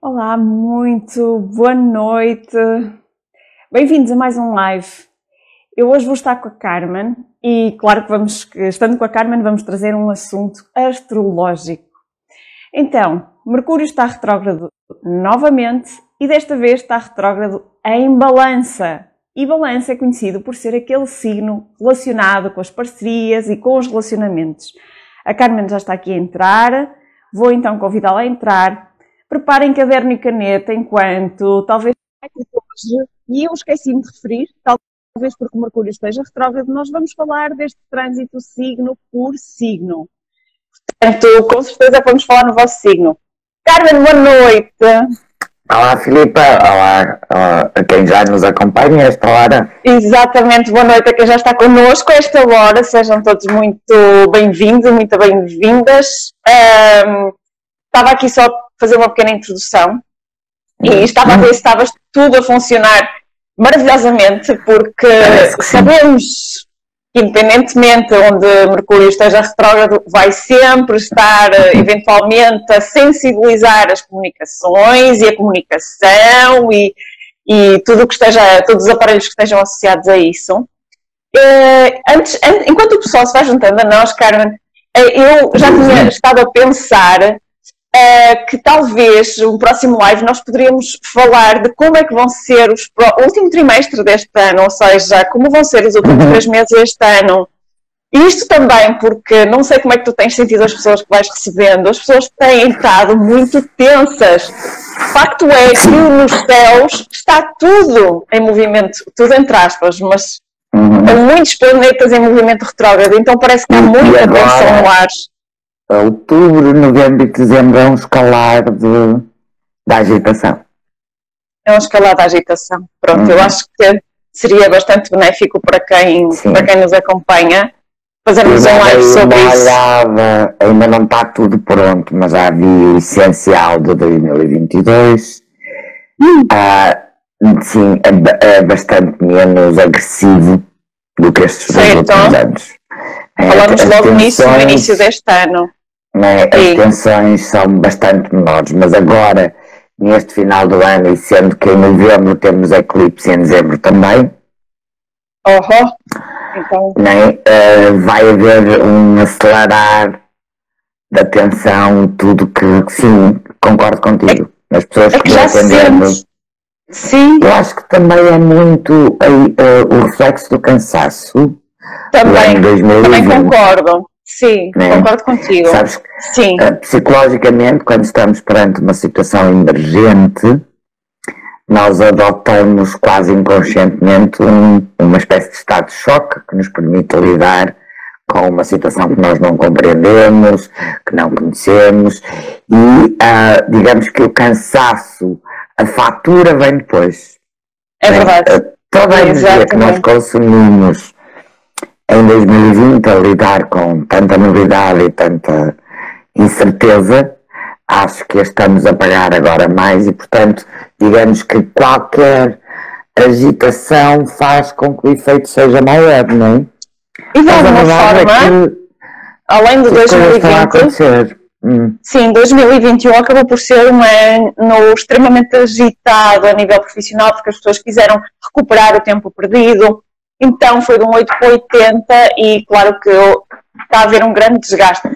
Olá, muito boa noite. Bem-vindos a mais um live. Eu hoje vou estar com a Carmen e, claro, que estando com a Carmen, vamos trazer um assunto astrológico. Então, Mercúrio está retrógrado novamente e desta vez está retrógrado em Balança. E Balança é conhecido por ser aquele signo relacionado com as parcerias e com os relacionamentos. A Carmen já está aqui a entrar, vou então convidá-la a entrar. Preparem caderno e caneta enquanto, talvez hoje, e eu esqueci-me de referir, talvez porque o Mercúrio esteja retrógrado, nós vamos falar deste trânsito signo por signo. Portanto, com certeza vamos falar no vosso signo. Carmen, boa noite! Olá, Filipa. Olá a quem já nos acompanha a esta hora. Exatamente. Boa noite a quem já está connosco a esta hora. Sejam todos muito bem-vindos, muito bem-vindas. Estava aqui só a fazer uma pequena introdução e estava a ver se estava tudo a funcionar maravilhosamente, porque sabemos que, independentemente onde Mercúrio esteja retrógrado, vai sempre estar, eventualmente, a sensibilizar as comunicações e a comunicação e tudo o que esteja, todos os aparelhos que estejam associados a isso. Enquanto o pessoal se vai juntando a nós, Carmen, eu já tinha estado a pensar que talvez um próximo live nós poderíamos falar de como é que vão ser o último trimestre deste ano, ou seja, como vão ser os últimos 3 meses deste ano. Isto também porque não sei como é que tu tens sentido as pessoas que vais recebendo, as pessoas têm estado muito tensas. O facto é que nos céus está tudo em movimento, tudo entre aspas, mas há muitos planetas em movimento retrógrado, então parece que há muita tensão no ar. Outubro, novembro e dezembro é um escalar da agitação. É um escalar da agitação. Pronto, eu acho que seria bastante benéfico para quem nos acompanha fazermos um live sobre isso. Olhada, ainda não está tudo pronto, mas já vi o essencial de 2022. Sim, é bastante menos agressivo do que estes dois últimos anos. Falamos logo nisso no início deste ano. As tensões são bastante menores, mas agora, neste final do ano, e sendo que em novembro temos eclipse e em dezembro também, então, vai haver um acelerar da tensão, tudo que, sim, concordo contigo. As pessoas que já atendemos. Sim. Eu acho que também é muito o reflexo do cansaço. Também concordo. Sim, concordo contigo. Sabes que, sim, psicologicamente, quando estamos perante uma situação emergente, nós adotamos quase inconscientemente uma espécie de estado de choque que nos permite lidar com uma situação que nós não compreendemos, que não conhecemos e, digamos que o cansaço, a fatura vem depois. É verdade. Toda a energia que nós consumimos em 2020, a lidar com tanta novidade e tanta incerteza, acho que estamos a pagar agora mais e, portanto, digamos que qualquer agitação faz com que o efeito seja maior, não é? E de alguma forma, além de 2020, sim, 2021 acabou por ser um ano extremamente agitado a nível profissional, porque as pessoas quiseram recuperar o tempo perdido. Então foi de um 8 para 80 e claro que está a haver um grande desgaste.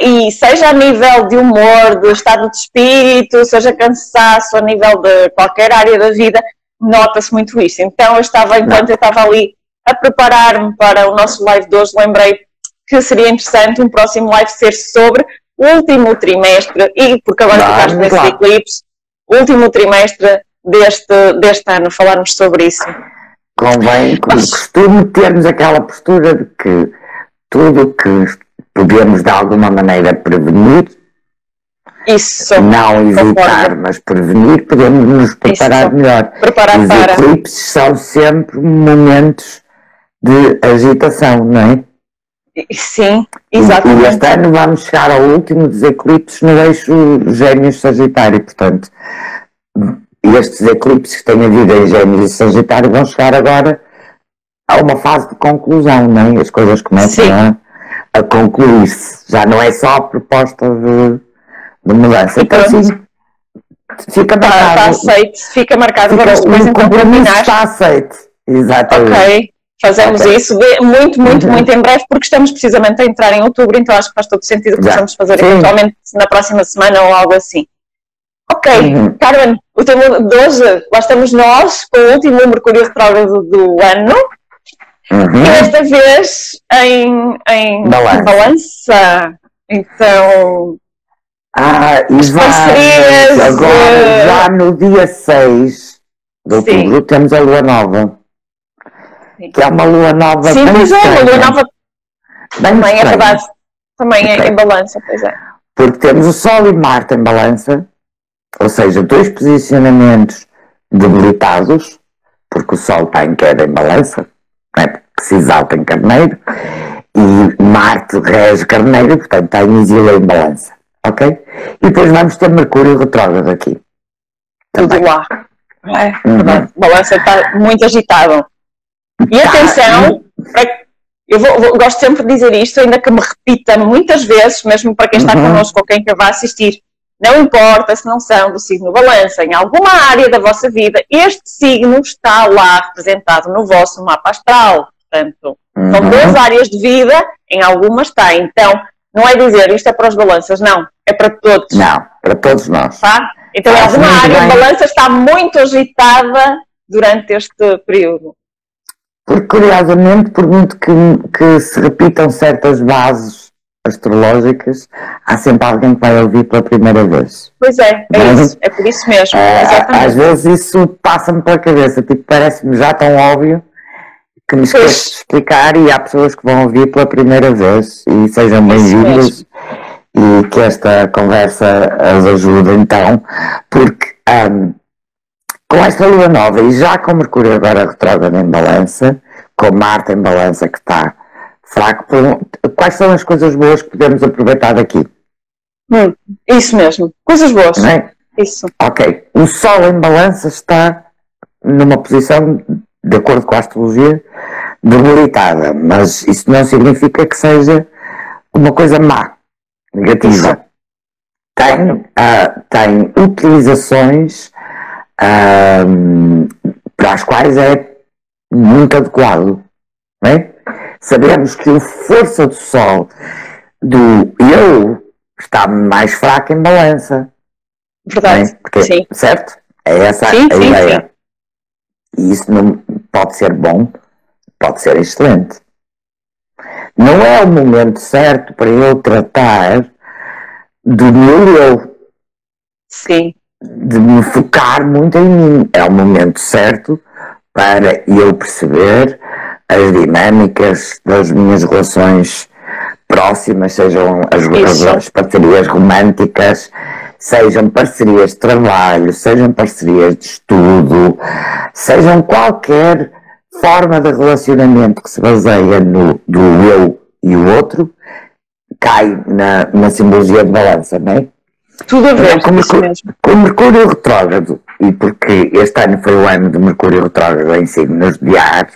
E seja a nível de humor, de estado de espírito, seja cansaço, a nível de qualquer área da vida, nota-se muito isso. Então enquanto eu estava ali a preparar-me para o nosso live de hoje, lembrei que seria interessante um próximo live ser sobre o último trimestre, e porque agora ficaste nesse eclipse, o último trimestre deste ano, falarmos sobre isso. Convém, como costume, termos aquela postura de que tudo que podemos de alguma maneira prevenir, não evitar, mas prevenir, podemos nos preparar melhor. Os eclipses são sempre momentos de agitação, não é? Sim, exatamente. E este ano vamos chegar ao último dos eclipses no eixo Gêmeos-Sagitário, portanto, e estes eclipses que têm havido em Gêmeos e Sagitário vão chegar agora a uma fase de conclusão, não é? As coisas começam a concluir-se. Já não é só a proposta de Vamos lá, você está assim. Fica marcado. Está aceito, fica marcado para os dois. O compromisso está aceito. Exatamente. Ok, fazemos isso muito em breve, porque estamos precisamente a entrar em outubro, então acho que faz todo sentido que possamos fazer eventualmente na próxima semana ou algo assim. Ok, Carmen, o tema de hoje, lá estamos nós, com o último Mercúrio retrógrado do ano. E desta vez em Balança. Então. Parcerias. Agora, já no dia 6 de outubro, temos a lua nova. Sim. Que é uma lua nova. Sim, pois é, uma lua nova. Também é verdade. Também é em Balança, pois é. Porque temos o Sol e Marte em Balança, ou seja, dois posicionamentos debilitados, porque o Sol está em queda em Balança, não é? Porque se exalta em Carneiro, e Marte rege Carneiro, portanto está em exílio em Balança. Ok? E depois vamos ter Mercúrio retrógrado aqui. Também. Tudo lá. É, Balança está muito agitado. E atenção, eu gosto sempre de dizer isto, ainda que me repita muitas vezes, mesmo para quem está connosco ou quem vai assistir, não importa se não são do signo Balança, em alguma área da vossa vida, este signo está lá representado no vosso mapa astral. Portanto, são duas áreas de vida, em alguma está. Então, não é dizer isto é para os Balanças, não. É para todos. Não, para todos nós. Tá? Então, em alguma área, a Balança está muito agitada durante este período. Porque, curiosamente, por muito que se repitam certas bases astrológicas, há sempre alguém que vai ouvir pela primeira vez. Pois é, isso, é por isso mesmo. Às vezes isso passa-me pela cabeça, tipo, parece-me já tão óbvio que me esqueço de explicar, e há pessoas que vão ouvir pela primeira vez, e sejam bem-vindos, e que esta conversa as ajude então, porque com esta lua nova e já com Mercúrio agora retrógrado em Balança, com Marte em Balança que está fraco, quais são as coisas boas que podemos aproveitar daqui? Isso mesmo, coisas boas. Não é? Isso. Ok, o Sol em Balança está numa posição, de acordo com a astrologia, debilitada, mas isso não significa que seja uma coisa má, negativa. Tem utilizações para as quais é muito adequado, não é? Sabemos que a força do Sol, do eu, está mais fraca em Balança. Verdade. Porque, certo? É essa a ideia. Sim. E isso não pode ser bom, pode ser excelente. Não é o momento certo para eu tratar do meu eu. Sim. De me focar muito em mim. É o momento certo para eu perceber as dinâmicas das minhas relações próximas, sejam as parcerias românticas, sejam parcerias de trabalho, sejam parcerias de estudo, sejam qualquer forma de relacionamento que se baseia no do eu e o outro, cai na simbologia de Balança, não é? Tudo a ver com Mercúrio retrógrado, e porque este ano foi o ano de Mercúrio retrógrado em signos de ar,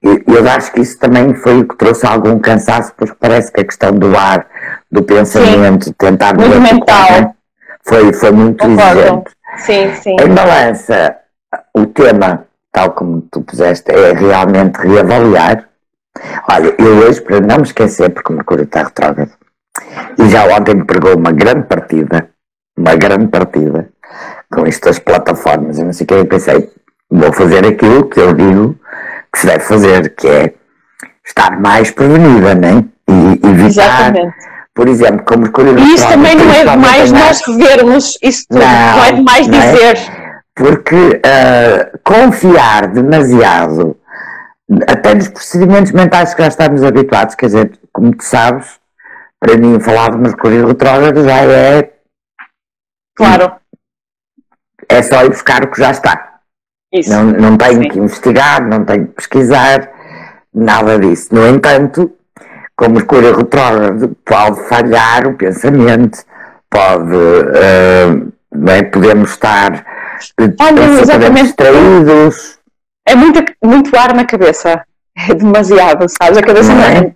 eu acho que isso também foi o que trouxe algum cansaço, porque parece que a questão do ar, do pensamento, de tentar muito mental, foi muito exigente. Sim. Em Balança, o tema, tal como tu puseste, é realmente reavaliar. Olha, eu hoje, para não me esquecer, porque o Mercúrio está retrógrado, e já ontem me pregou uma grande partida, com estas plataformas, eu não sei o que, eu pensei, vou fazer aquilo que eu digo que se deve fazer, que é estar mais prevenida, né? E evitar, por exemplo, como Mercúrio. E isso também não é demais nós revermos, isso tudo, não é demais dizer. É? Porque confiar demasiado, até nos procedimentos mentais que já estamos habituados, quer dizer, como tu sabes, para mim falar de Mercúrio retrógrado já é. Claro. É só ir buscar o que já está. Isso. Não tenho que investigar, não tenho que pesquisar, nada disso. No entanto, com Mercúrio retrógrado pode falhar o pensamento, podemos estar distraídos. É muito ar na cabeça, é demasiado, sabes? A cabeça não é.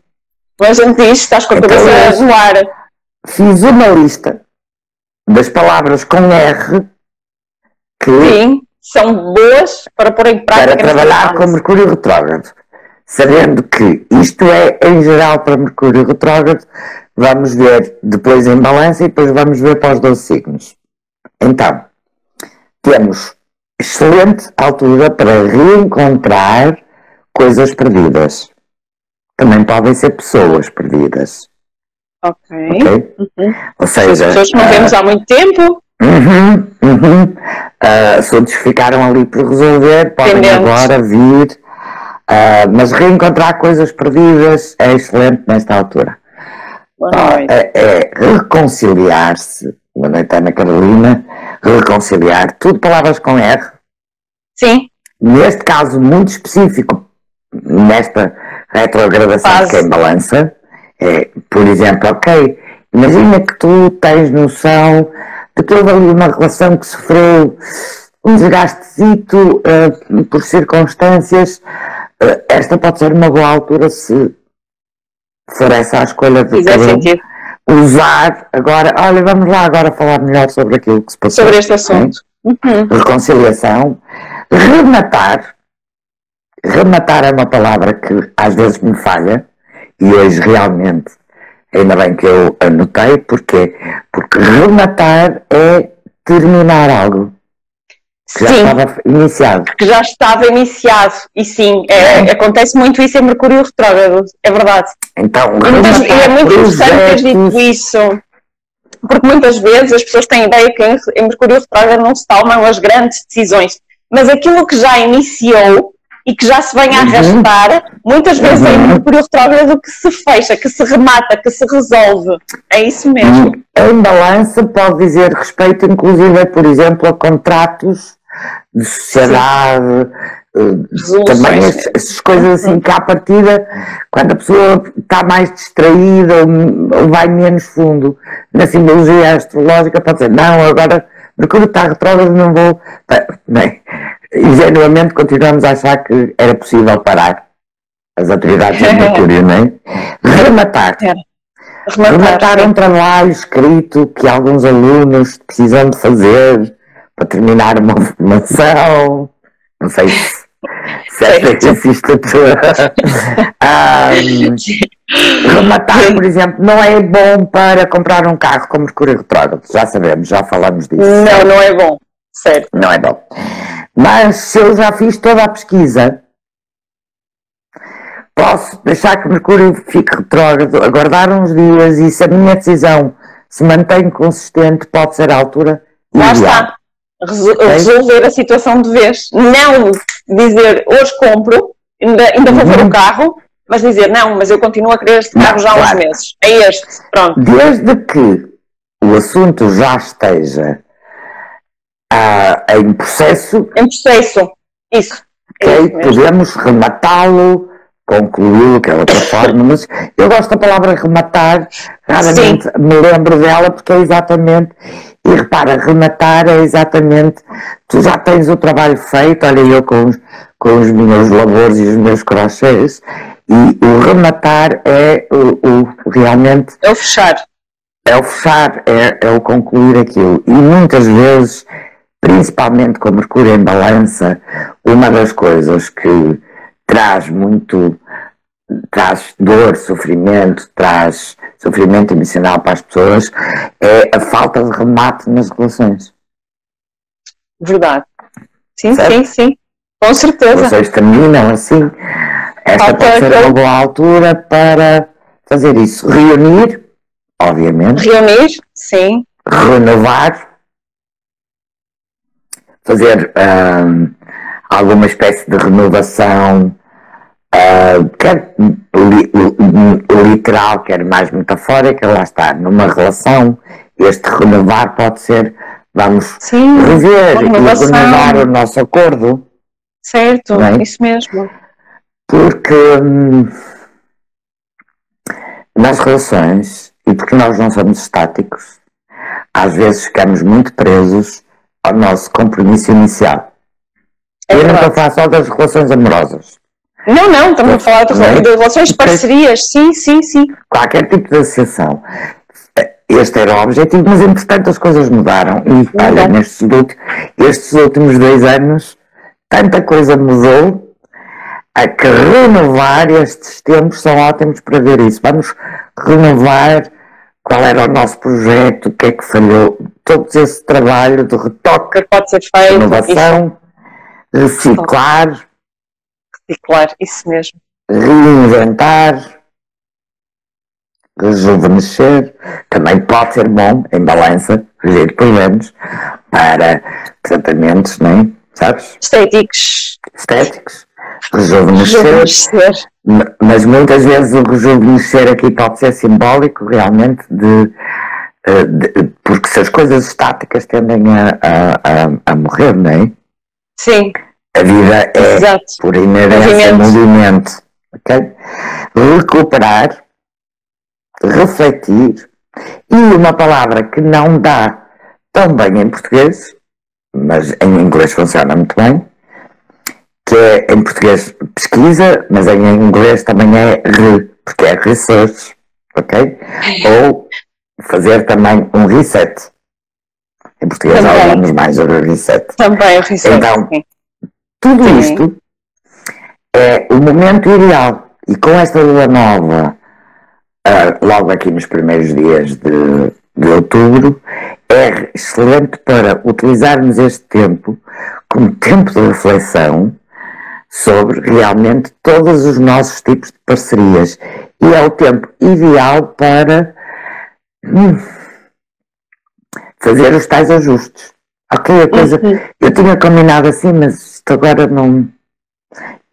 Mas a gente diz, estás com a cabeça no ar. Fiz uma lista das palavras com R que sim, são boas para pôr em prática. Para trabalhar com Mercúrio retrógrado. Sabendo que isto é em geral para Mercúrio retrógrado, vamos ver depois em Balança e depois vamos ver para os 12 signos. Então, temos excelente altura para reencontrar coisas perdidas. Também podem ser pessoas perdidas. Ok. Uhum. Ou seja, as pessoas que não vemos há muito tempo. Assuntos que ficaram ali por resolver, podem agora vir. Mas reencontrar coisas perdidas é excelente nesta altura. É reconciliar-se. Boa noite, Ana Carolina. Reconciliar, tudo palavras com R. Sim. Neste caso muito específico, nesta retrogradação que é em Balança, é, por exemplo, ok, imagina que tu tens noção de que houve ali uma relação que sofreu um desgastezito por circunstâncias. Esta pode ser uma boa altura se for essa a escolha de usar agora. Olha, vamos lá agora falar melhor sobre aquilo que se passou. Sobre este assunto. Reconciliação. Rematar. Rematar é uma palavra que às vezes me falha. E hoje realmente, ainda bem que eu anotei, porque, rematar é terminar algo que já estava iniciado. Que já estava iniciado, e sim, acontece muito isso em Mercúrio retrógrado, é verdade. Então, rematar, e é muito interessante teres dito isso, porque muitas vezes as pessoas têm a ideia que em Mercúrio retrógrado não se tomam as grandes decisões, mas aquilo que já iniciou e que já se vem a arrastar, muitas vezes é Mercúrio retrógrado que se fecha, que se remata, que se resolve. É isso mesmo. Em Balança pode dizer respeito, inclusive, por exemplo, a contratos de sociedade, também essas coisas assim que à partida, quando a pessoa está mais distraída ou vai menos fundo, na simbologia astrológica pode dizer, não, agora Mercúrio está retrógrado, não vou... Bem, ingenuamente continuamos a achar que era possível parar as atividades de Mercúrio, não é? Rematar. Rematar um trabalho escrito que alguns alunos precisam de fazer para terminar uma formação. Não sei se existe rematar, por exemplo, não é bom para comprar um carro com Mercúrio retrógrado. Já sabemos, já falamos disso. Não, não é bom. Certo. Não é bom. Mas se eu já fiz toda a pesquisa, posso deixar que Mercúrio fique retrógrado, aguardar uns dias, e se a minha decisão se mantém consistente, pode ser a altura ideal. Lá está. Resolver a situação de vez. Não dizer, hoje compro, ainda vou ver o carro, mas dizer, não, mas eu continuo a querer este carro já há uns meses. É este. Pronto. Desde que o assunto já esteja em processo. Em processo, isso. Okay, podemos rematá-lo, concluí-lo, que é outra forma, mas eu gosto da palavra rematar, raramente me lembro dela, porque é exatamente, e repara, rematar é exatamente, tu já tens o trabalho feito, olha eu com os meus labores e os meus crochês, e o rematar é o realmente... É o fechar. É o fechar, é o concluir aquilo, e muitas vezes... Principalmente com Mercúrio em Balança, uma das coisas que traz muito, traz dor, sofrimento, traz sofrimento emocional para as pessoas, é a falta de remate nas relações. Verdade. Sim, certo? Sim. Com certeza. Vocês terminam assim. Esta pode ser uma boa altura para fazer isso. Reunir, obviamente. Reunir, sim. Renovar. Fazer alguma espécie de renovação, quer literal, quer mais metafórica, lá está, numa relação. Este renovar pode ser, vamos rever e renovar o nosso acordo. Certo, é? Isso mesmo. Porque nas relações, e porque nós não somos estáticos, às vezes ficamos muito presos ao nosso compromisso inicial. Eu não estou a falar só das relações amorosas. Não, não, estamos a falar de relações de parcerias, sim. Qualquer tipo de associação. Este era o objetivo, mas entretanto as coisas mudaram. E olha, nestes últimos 2 anos, tanta coisa mudou, a que renovar estes tempos são ótimos para ver isso. Vamos renovar qual era o nosso projeto, o que é que falhou. Todo esse trabalho de retoque, pode ser feito, renovação, isso. Reciclar. Reciclar, isso mesmo. Reinventar. Rejuvenescer, também pode ser bom em balança, reger problemas para tratamentos, né? Sabes? Estéticos. Estéticos. Rejuvenescer. Mas muitas vezes o rejuvenescer aqui pode ser simbólico realmente de porque se as coisas estáticas tendem a morrer, não é? Sim. A vida é, exato, por inerência, movimento. Okay? Recuperar. Refletir. E uma palavra que não dá tão bem em português, mas em inglês funciona muito bem, que é, em português, pesquisa, mas em inglês também é porque é research, ok? Ou fazer também um reset. Em português há alguns mais o reset. Também o reset. Então, tudo isto é o momento ideal. E com esta lua nova, logo aqui nos primeiros dias de outubro, é excelente para utilizarmos este tempo como tempo de reflexão sobre realmente todos os nossos tipos de parcerias, e é o tempo ideal para fazer os tais ajustes. Ok, a coisa, eu tinha combinado assim, mas isto agora não...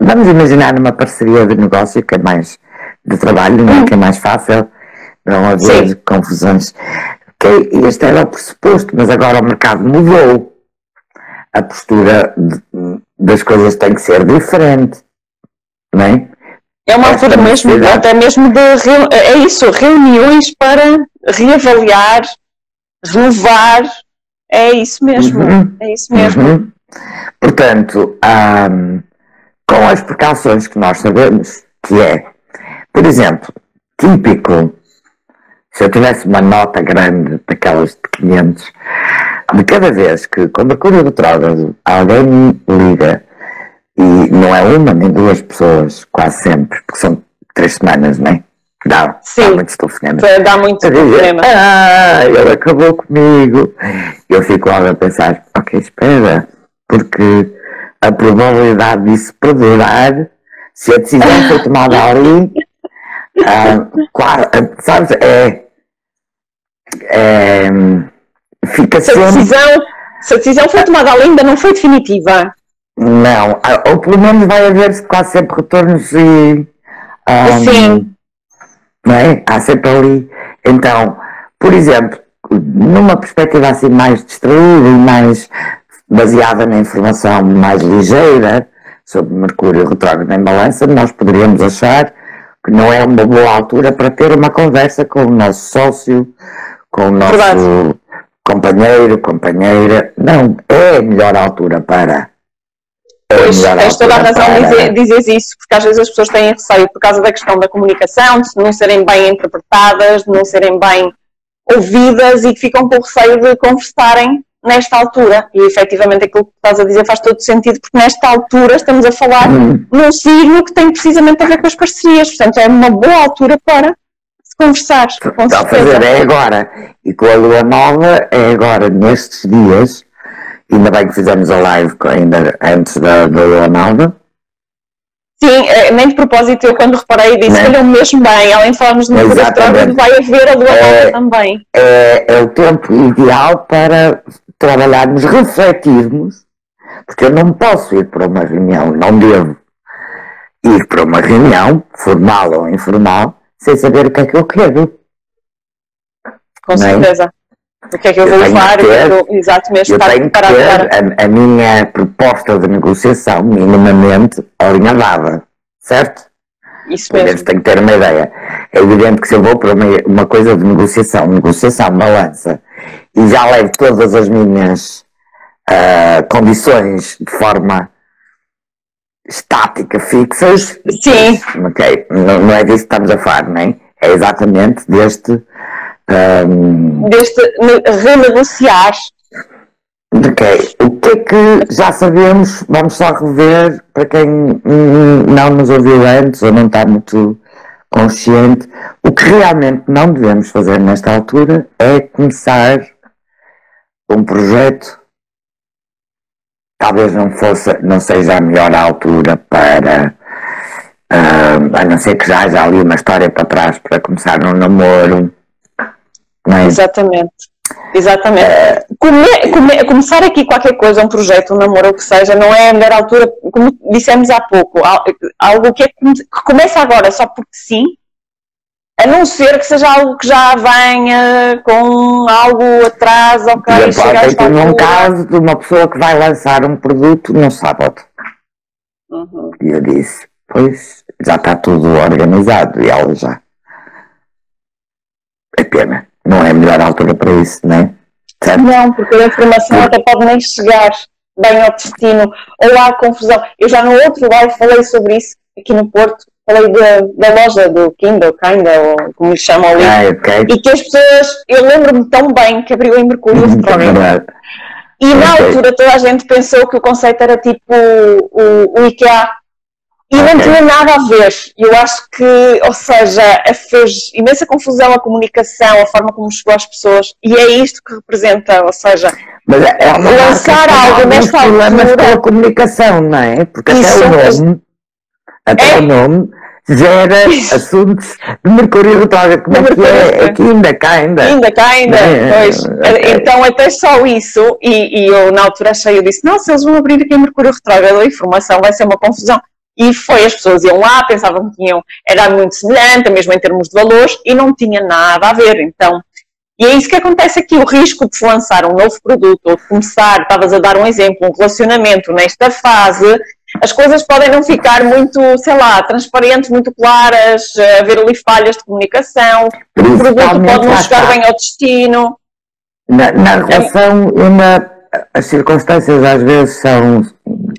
Vamos imaginar uma parceria de negócio que é mais... de trabalho, não é? Que é mais fácil, não haver, sim, confusões. Okay? Este era o pressuposto, mas agora o mercado mudou. A postura das coisas tem que ser diferente, não é? É uma altura mesmo, até mesmo de é isso, reuniões para reavaliar, renovar, é isso mesmo, é isso mesmo. Portanto, com as precauções que nós sabemos que é, por exemplo, típico, se eu tivesse uma nota grande daquelas de 500, de cada vez que com Mercúrio retrógrado alguém me liga, e não é uma nem duas pessoas, quase sempre, porque são 3 semanas, não é? Dá muitos telefonemas. Dá muito problema. Ah, ele acabou comigo. Eu fico logo a pensar, ok, espera, porque a probabilidade disso perdurar, se a decisão foi tomada ali, sabes, fica sempre... Se a decisão foi tomada ali, ainda não foi definitiva. Não, ou pelo menos vai haver quase sempre retornos e... sim. Não é? Há sempre ali. Então, por exemplo, numa perspectiva assim mais distraída e mais baseada na informação mais ligeira, sobre Mercúrio retrógrado em balança, nós poderíamos achar que não é uma boa altura para ter uma conversa com o nosso sócio, com o nosso companheiro, companheira. Não, é a melhor altura para... Pois, tens toda a razão para... dizes isso, porque às vezes as pessoas têm receio por causa da questão da comunicação, de não serem bem interpretadas, de não serem bem ouvidas, e que ficam com receio de conversarem nesta altura, e efetivamente aquilo que estás a dizer faz todo sentido, porque nesta altura estamos a falar num signo que tem precisamente a ver com as parcerias, portanto é uma boa altura para se conversar. Está a fazer é agora, e com a lua nova é agora, nestes dias. Ainda bem que fizemos a live ainda antes da lua nova. Sim, nem de propósito, eu quando reparei disse, olha, mesmo bem, além de falarmos de Mercúrio retrógrado, vai haver a lua nova também. É o tempo ideal para trabalharmos, refletirmos, porque eu não posso ir para uma reunião, não devo ir para uma reunião, formal ou informal, sem saber o que é que eu quero. Com certeza. O que é que eu vou levar, exato mesmo, eu tenho que ter a minha proposta de negociação minimamente alinhavada, certo? Isso mesmo. Tenho que ter uma ideia. É evidente que se eu vou para uma coisa de negociação, balança, e já levo todas as minhas condições de forma estática, fixas, sim. Okay. Não é disso que estamos a falar, não é? É exatamente deste... Deste renegociar. Ok, o que é que já sabemos, vamos só rever, para quem não nos ouviu antes ou não está muito consciente, o que realmente não devemos fazer nesta altura é começar um projeto. Talvez não seja a melhor altura para, a não ser que já haja ali uma história para trás, para começar um namoro. Mas, exatamente. Exatamente. Começar aqui qualquer coisa, um projeto, um namoro, o que seja, não é a melhor altura, como dissemos há pouco, algo que começa agora só porque sim, a não ser que seja algo que já venha com algo atrás, ok, e chegar a esta altura. Tem um caso de uma pessoa que vai lançar um produto num sábado. Uhum. E eu disse, pois, já está tudo organizado e ela já. É pena. Não é a melhor altura para isso, não é? Certo? Não, porque a informação até pode nem chegar bem ao destino, ou há confusão. Eu já no outro live falei sobre isso, aqui no Porto, falei da loja do Kindle, como lhe chamam ali, okay. E que as pessoas, eu lembro-me tão bem que abriu em Mercúrio retrogrado. E na altura toda a gente pensou que o conceito era tipo o IKEA. E não tinha nada a ver. Eu acho que, ou seja, fez imensa confusão a comunicação, a forma como chegou às pessoas. E é isto que representa, ou seja, mas lançar algo nesta altura. Mas pela comunicação, não é? Porque até o nome gera assuntos de Mercúrio retrógrado. Como é que é? Aqui ainda cá. Pois. Okay. Então, até só isso. E eu, na altura, achei, eu disse, não, se eles vão abrir aqui em Mercúrio retrógrado, a informação vai ser uma confusão. E foi, as pessoas iam lá, pensavam que tinham, era muito semelhante, mesmo em termos de valores, e não tinha nada a ver, então. E é isso que acontece aqui, o risco de se lançar um novo produto, ou de começar, estavas a dar um exemplo, um relacionamento nesta fase, as coisas podem não ficar muito, sei lá, transparentes, muito claras, haver ali falhas de comunicação, o produto pode não chegar bem ao destino. Na relação, as circunstâncias às vezes são...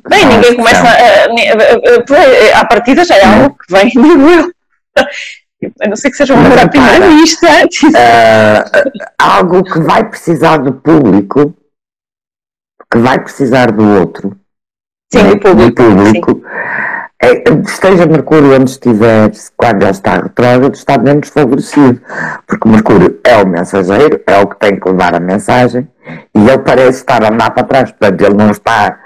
Bem, ninguém começa a partida já é algo que vem, a não ser que seja uma primeira vista. Algo que vai precisar do público, que vai precisar do outro. Sim, né? do público. Sim. Esteja Mercúrio onde estiver, quando ele está retrógrado, está bem desfavorecido, porque Mercúrio é o mensageiro, é o que tem que levar a mensagem, e ele parece estar a andar para trás, portanto ele não está...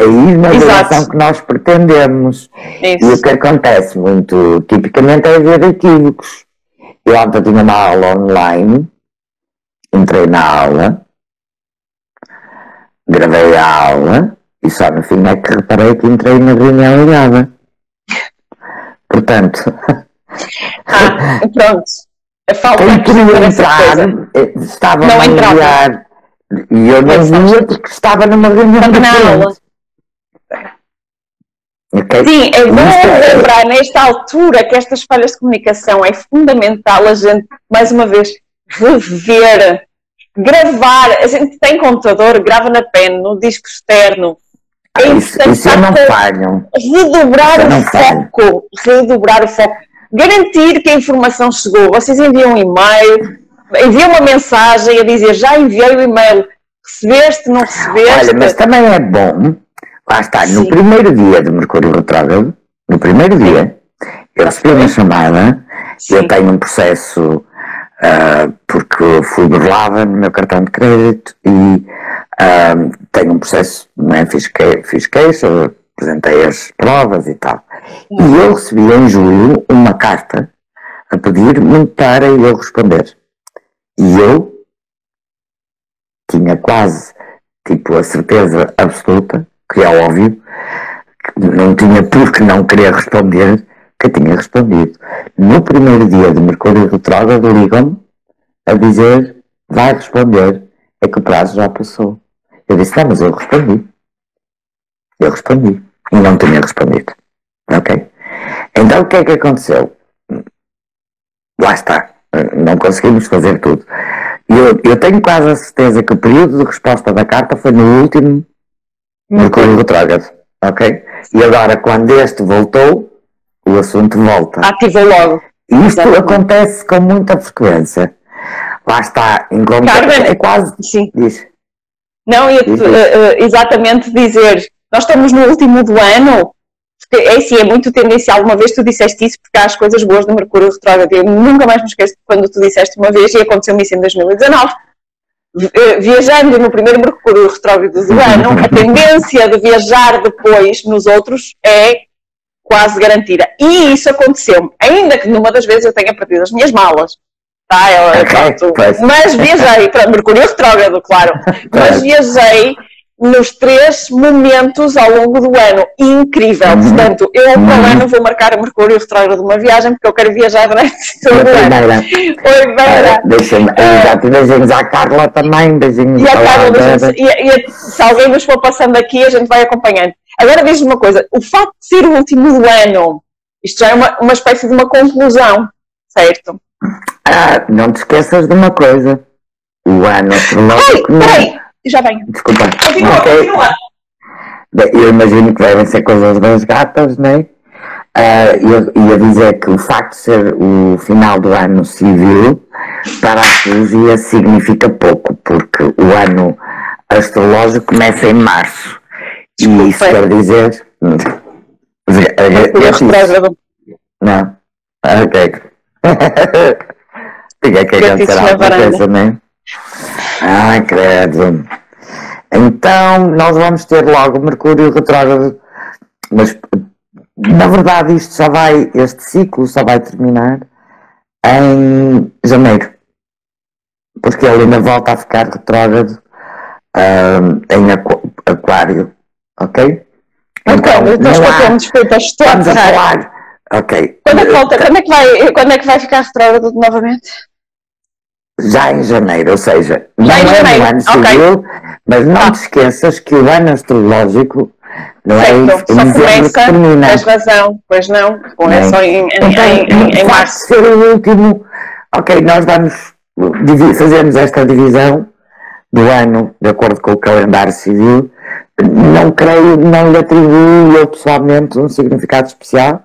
aí na direção que nós pretendemos. Isso. E o que acontece muito tipicamente é haver equívocos. Eu ontem tinha uma aula online, entrei na aula, gravei a aula e só no fim é que reparei que entrei na reunião ligada. Portanto, pronto. Estava a enviar e eu não via porque estava numa reunião ligada. Okay. Sim, é bom lembrar nesta altura que estas falhas de comunicação é fundamental a gente, mais uma vez, rever, gravar. A gente tem computador, grava na pen, no disco externo. É isso eu não falho. Redobrar o foco. Garantir que a informação chegou. Vocês enviam um e-mail, enviam uma mensagem a dizer já enviei o e-mail, recebeste, não recebeste. Olha, mas também é bom. Lá está, no primeiro dia de Mercúrio retrógrado, no primeiro dia, eu recebi uma chamada, eu tenho um processo porque fui burlada no meu cartão de crédito e tenho um processo, né, fiz queixa, apresentei as provas e tal. E eu recebi em julho uma carta a pedir-me para eu responder. E eu tinha quase, tipo, a certeza absoluta, que é óbvio, que não tinha por que não querer responder, que tinha respondido. No primeiro dia de Mercúrio retrógrado, ligam-me a dizer, vai responder, é que o prazo já passou. Eu disse, não, mas eu respondi. E não tinha respondido. Ok? Então o que é que aconteceu? Lá está. Não conseguimos fazer tudo. Eu tenho quase a certeza que o período de resposta da carta foi no último Mercúrio retrógrado, ok? E agora, quando este voltou, o assunto volta. Ativou logo. Isto acontece com muita frequência. Lá está, Carmen, é quase... Sim. Diz. Não, eu, diz. Exatamente dizer, nós estamos no último do ano, porque é assim, é muito tendencial, uma vez tu disseste isso, porque há as coisas boas no Mercúrio retrógrado, eu nunca mais me esqueço de quando tu disseste uma vez, e aconteceu-me isso em 2019, viajando no primeiro Mercúrio retrógrado do ano, a tendência de viajar depois nos outros é quase garantida, e isso aconteceu-me, ainda que numa das vezes eu tenha perdido as minhas malas. Tá, mas viajei, Mercúrio retrógrado, claro, mas viajei nos 3 momentos ao longo do ano, incrível, portanto, eu para o ano vou marcar a Mercúrio retrógrado de uma viagem, porque eu quero viajar durante todo o ano. Oi, Vera. Deixa-me, beijinhos à Carla também, beijinhos à Carla. E se alguém nos for passando aqui, a gente vai acompanhando. Agora diz-me uma coisa, o facto de ser o último do ano, isto já é uma espécie de uma conclusão, certo? Ah, não te esqueças de uma coisa. O ano astronómico. Peraí, já venho. Desculpa. Continua, okay. Continua. Eu imagino que devem ser coisas das gatas, não é? Eu ia dizer que o facto de ser o final do ano civil para a astrologia significa pouco, porque o ano astrológico começa em março. Desculpa. E isso quer dizer. Não. Ok. Tinha que acontecer alguma coisa, não é? Ah, credo. Então, nós vamos ter logo Mercúrio retrógrado. Mas, na verdade, isto já vai, este ciclo só vai terminar em janeiro. Porque ele ainda volta a ficar retrógrado em Aquário. Ok? Então, estou a falar. Ok. Quando é que vai ficar retrógrado novamente? Já em janeiro, ou seja, não é no ano civil, mas não te esqueças que o ano astrológico não é em dezembro que termina. Tens razão, pois não, é só em março. Vai ser o último. Ok, nós vamos fazermos esta divisão do ano de acordo com o calendário civil. Não creio, não lhe atribuo eu pessoalmente um significado especial.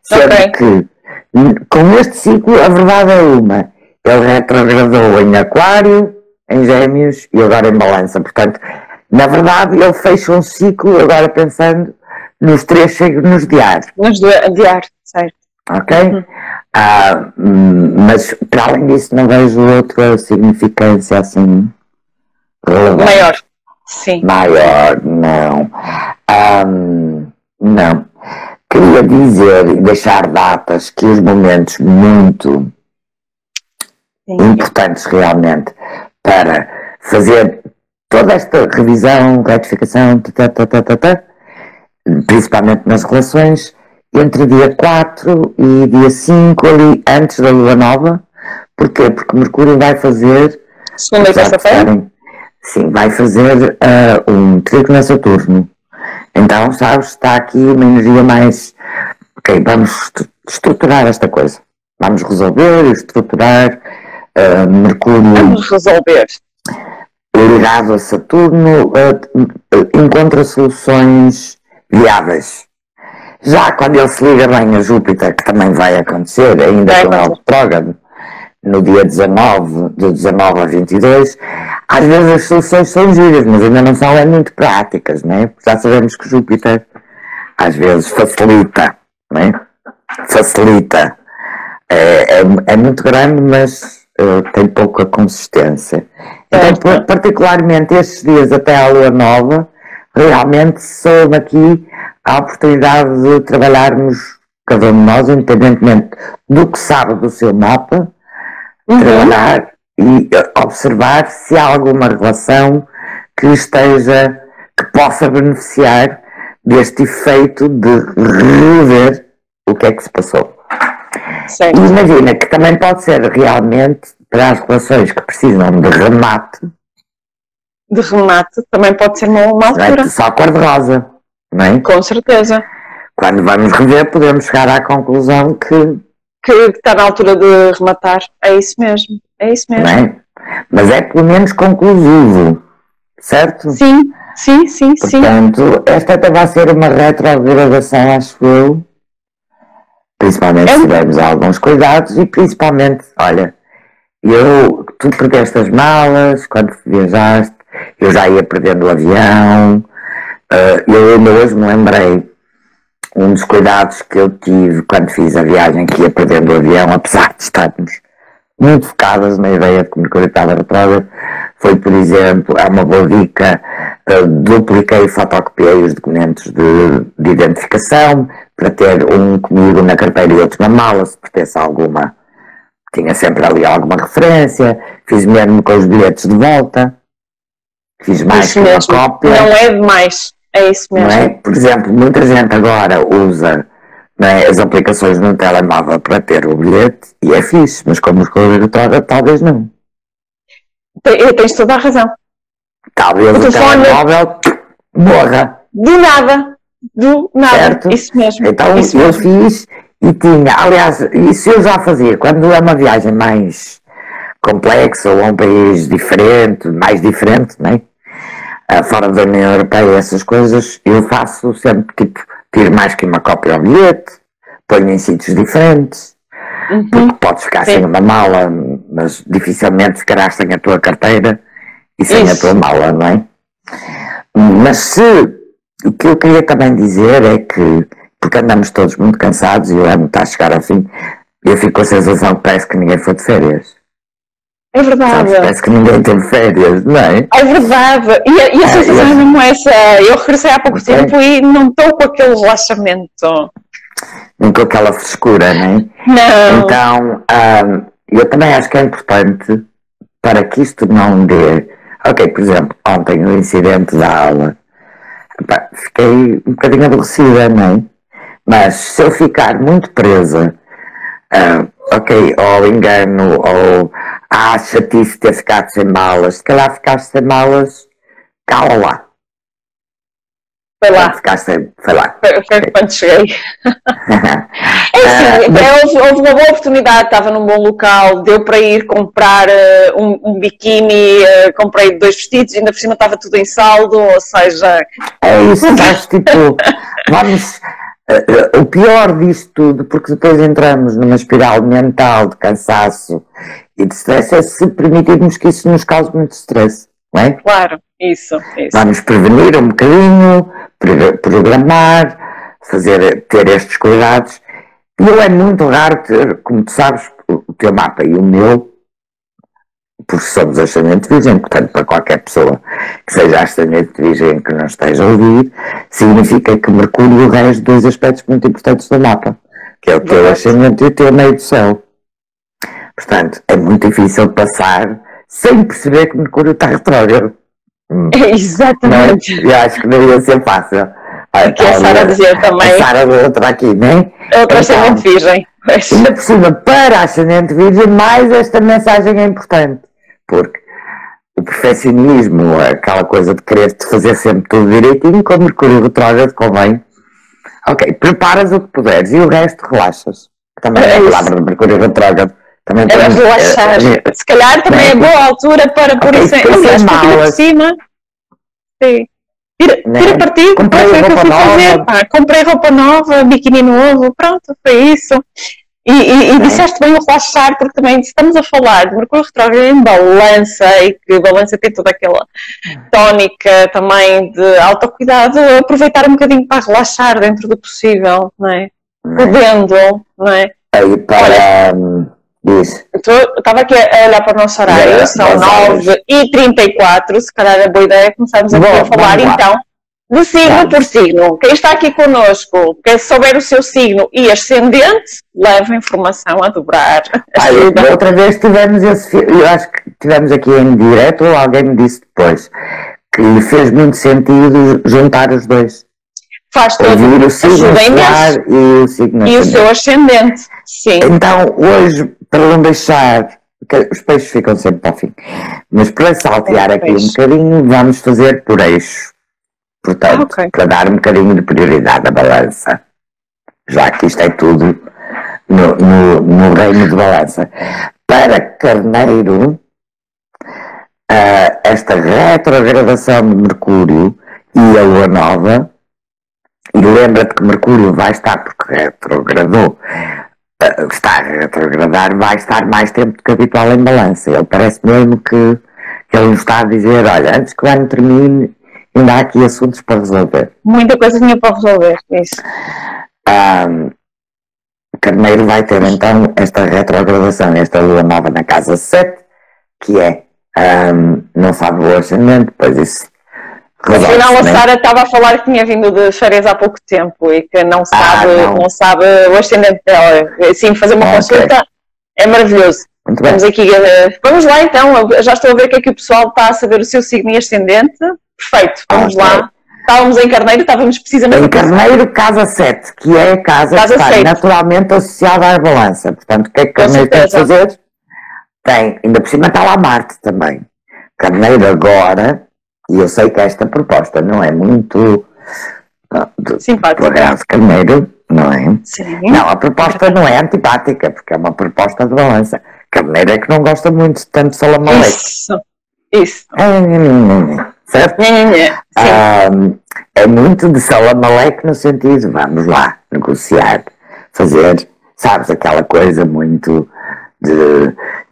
Sendo que, com este ciclo, a verdade é uma. Ele retrogradou em Aquário, em Gêmeos e agora em Balança. Portanto, na verdade, ele fecha um ciclo, agora pensando, nos 3 signos de ar. De ar, certo. Ok? Uhum. Mas, para além disso, não vejo outra significância assim relevante. Maior, sim. Maior, não. Não. Queria dizer e deixar datas que os momentos muito importantes realmente para fazer toda esta revisão, retificação, principalmente nas relações, entre dia 4 e dia 5, ali antes da Lua Nova. Porquê? Porque Mercúrio vai fazer... Segunda e terça-feira? Sim, vai fazer um trígono a Saturno. Então, sabes, está aqui uma energia mais... Ok, vamos estruturar esta coisa. Vamos resolver e estruturar Mercúrio... Vamos resolver. Ligado a Saturno, encontra soluções viáveis. Já quando ele se liga bem a Júpiter, que também vai acontecer, ainda com o retrógrado, no dia 19, de 19 a 22, às vezes as soluções são giras, mas ainda não são muito práticas, não é? Porque já sabemos que Júpiter às vezes facilita, não é? Facilita. É muito grande, mas tem pouca consistência. Então, particularmente estes dias até à Lua Nova, realmente soube aqui a oportunidade de trabalharmos, cada um de nós, independentemente do que sabe do seu mapa, trabalhar e observar se há alguma relação que esteja, que possa beneficiar deste efeito de rever o que é que se passou. Certo. Imagina que também pode ser realmente para as relações que precisam de remate. De remate também pode ser uma altura. Só cor-de-rosa, não é? Com certeza. Quando vamos rever, podemos chegar à conclusão que está na altura de rematar, é isso mesmo, é isso mesmo. Bem, mas é pelo menos conclusivo, certo? Sim, sim, sim, sim. Portanto, esta até vai ser uma retrogradação, acho eu, principalmente se tivermos alguns cuidados e principalmente, olha, tu perdeste as malas quando viajaste, eu já ia perdendo o avião. Eu ainda hoje me lembrei, um dos cuidados que eu tive quando fiz a viagem, que ia perdendo o avião, apesar de estarmos muito focadas na ideia de comunicação retrógrada, foi, por exemplo, é uma boa dica, dupliquei e fotocopiei os documentos de identificação, para ter um comigo na carteira e outro na mala, se pertence a alguma. Tinha sempre ali alguma referência, fiz mesmo com os bilhetes de volta, fiz mais isso que uma mesmo. Cópia. Não é demais, é isso mesmo. Não é? Por exemplo, muita gente agora usa, não é, as aplicações no telemóvel para ter o bilhete, e é fixe, mas como escolher talvez não. Tens toda a razão. Talvez o telemóvel morra. Do nada, certo? Isso mesmo. Então isso eu mesmo. Fiz... E tinha, aliás, isso eu já fazia, quando é uma viagem mais complexa ou a um país diferente, né? Fora da União Europeia, essas coisas, eu faço sempre, tipo, tiro mais que uma cópia ao bilhete, ponho em sítios diferentes, porque podes ficar sem uma mala, mas dificilmente ficarás sem a tua carteira e sem a tua mala, não é? Mas o que eu queria também dizer é que, porque andamos todos muito cansados e o ano está a chegar ao fim, eu fico com a sensação que parece que ninguém foi de férias. É verdade. Sabes, parece que ninguém teve férias, não é? É verdade. E a sensação é mesmo essa. Eu regressei há pouco tempo e não estou com aquele relaxamento. Não com aquela frescura, não é? Não. Então, eu também acho que é importante, para que isto não dê... Ok, por exemplo, ontem o incidente da aula. Fiquei um bocadinho aborrecida, não é? Mas se eu ficar muito presa, ou engano, ou chatice de ter ficado sem malas, se calhar ficaste sem malas, cala lá. Foi lá. Foi quando cheguei. Houve uma boa oportunidade, estava num bom local, deu para ir comprar um biquíni, comprei 2 vestidos, ainda por cima estava tudo em saldo, ou seja... É isso, estás tipo, vamos... O pior disto tudo, porque depois entramos numa espiral mental de cansaço e de stress, é se permitirmos que isso nos cause muito stress, não é? Claro, isso. Vamos prevenir um bocadinho, programar, ter estes cuidados. E é muito raro ter, como tu sabes, o teu mapa e o meu, porque somos ascendente virgem, portanto, para qualquer pessoa que seja ascendente virgem que não esteja a ouvir, significa que Mercúrio rege 2 aspectos muito importantes do mapa, que é o teu ascendente e o teu meio do céu. Portanto, é muito difícil passar sem perceber que Mercúrio está retrógrado. Exatamente. Mas eu acho que não ia ser fácil. Aqui a Sara dizia também. A Sara está aqui, não é? É outra ascendente virgem. Ainda por cima, para ascendente virgem, mais esta mensagem é importante. Porque o perfeccionismo, aquela coisa de querer-te fazer sempre tudo direitinho, com Mercúrio retrógrado convém. Ok, preparas o que puderes e o resto relaxas. Também é a palavra de Mercúrio retrógrado. Também é relaxar. Se calhar também é boa altura para pôr isso em cima. Sim. Tira partido, comprei roupa nova, biquíni novo, pronto, foi isso. E disseste bem o relaxar, porque também estamos a falar de Mercúrio retrógrado em Balança, e que Balança tem toda aquela tónica também de autocuidado, aproveitar um bocadinho para relaxar dentro do possível, não é? Podendo, não é? Aí para... Isso. Estava aqui a olhar para o nosso horário, são 9h34, se calhar é boa ideia começarmos a falar então de signo por signo. Quem está aqui connosco, quem souber o seu signo e ascendente, leva informação a dobrar. Outra vez tivemos eu acho que tivemos aqui em direto, ou alguém me disse depois, que lhe fez muito sentido juntar os dois. Faz todo o signo solar e o signo ascendente. E o seu ascendente, sim. Então, hoje, para não deixar... Os peixes ficam sempre para o fim. Mas para saltear aqui um bocadinho, vamos fazer por eixo. Portanto, para dar um bocadinho de prioridade à balança. Já que isto é tudo no reino de balança. Para Carneiro, esta retrogradação de Mercúrio e a Lua Nova... E lembra-te que Mercúrio vai estar, porque retrogradou, está a retrogradar, vai estar mais tempo do que habitual em Balança. Ele parece mesmo que ele está a dizer, olha, antes que o ano termine, ainda há aqui assuntos para resolver. Muita coisa tinha para resolver, isso. Carneiro vai ter então esta retrogradação, esta lua nova na casa 7, que é, não sabe o ascendente, pois isso resolve. Afinal, a Sara estava a falar que tinha vindo de férias há pouco tempo e que não sabe, não sabe o ascendente dela. Sim, fazer uma consulta é maravilhoso. Muito bem. Aqui, vamos lá então, eu já estou a ver que aqui o pessoal está a saber o seu signo e ascendente. Perfeito, vamos lá. Estávamos em Carneiro, estávamos precisamente... Em Carneiro, casa 7, que é a casa que está naturalmente associada à Balança. Portanto, o que é que Carneiro tem de fazer? Tem, ainda por cima está lá Marte também. Carneiro agora, e eu sei que esta proposta não é muito... simpática. Do Carneiro, não é? Sim. Não, a proposta não é antipática, porque é uma proposta de Balança. Carneiro é que não gosta muito de tanto salamaleque. Isso, isso. Certo? É muito de salamaleque no sentido, vamos lá, negociar, fazer, sabes, aquela coisa muito de,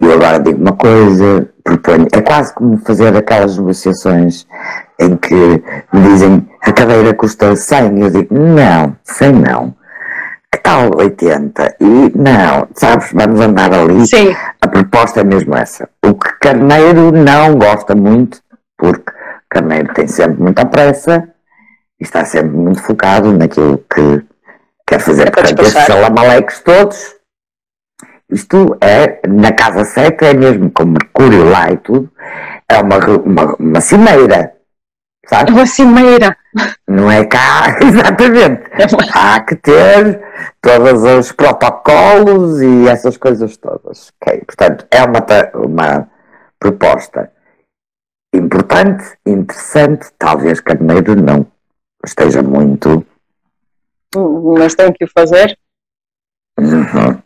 eu agora digo uma coisa, proponho, é quase como fazer aquelas negociações em que me dizem, a cadeira custa 100, e eu digo, não, 100 não, que tal 80? E não, sabes, vamos andar ali. Sim. A proposta é mesmo essa. O que Carneiro não gosta muito, porque Carneiro tem sempre muita pressa e está sempre muito focado naquilo que quer fazer. É, portanto, esses salamaleques todos, isto é, na casa 7, é mesmo com Mercúrio lá e tudo, é uma cimeira, sabe? É uma cimeira. Não é cá, exatamente. Há que ter todos os protocolos e essas coisas todas. Okay. Portanto, é uma proposta importante, interessante, talvez Carneiro não esteja muito... Mas tem que o fazer. Uhum.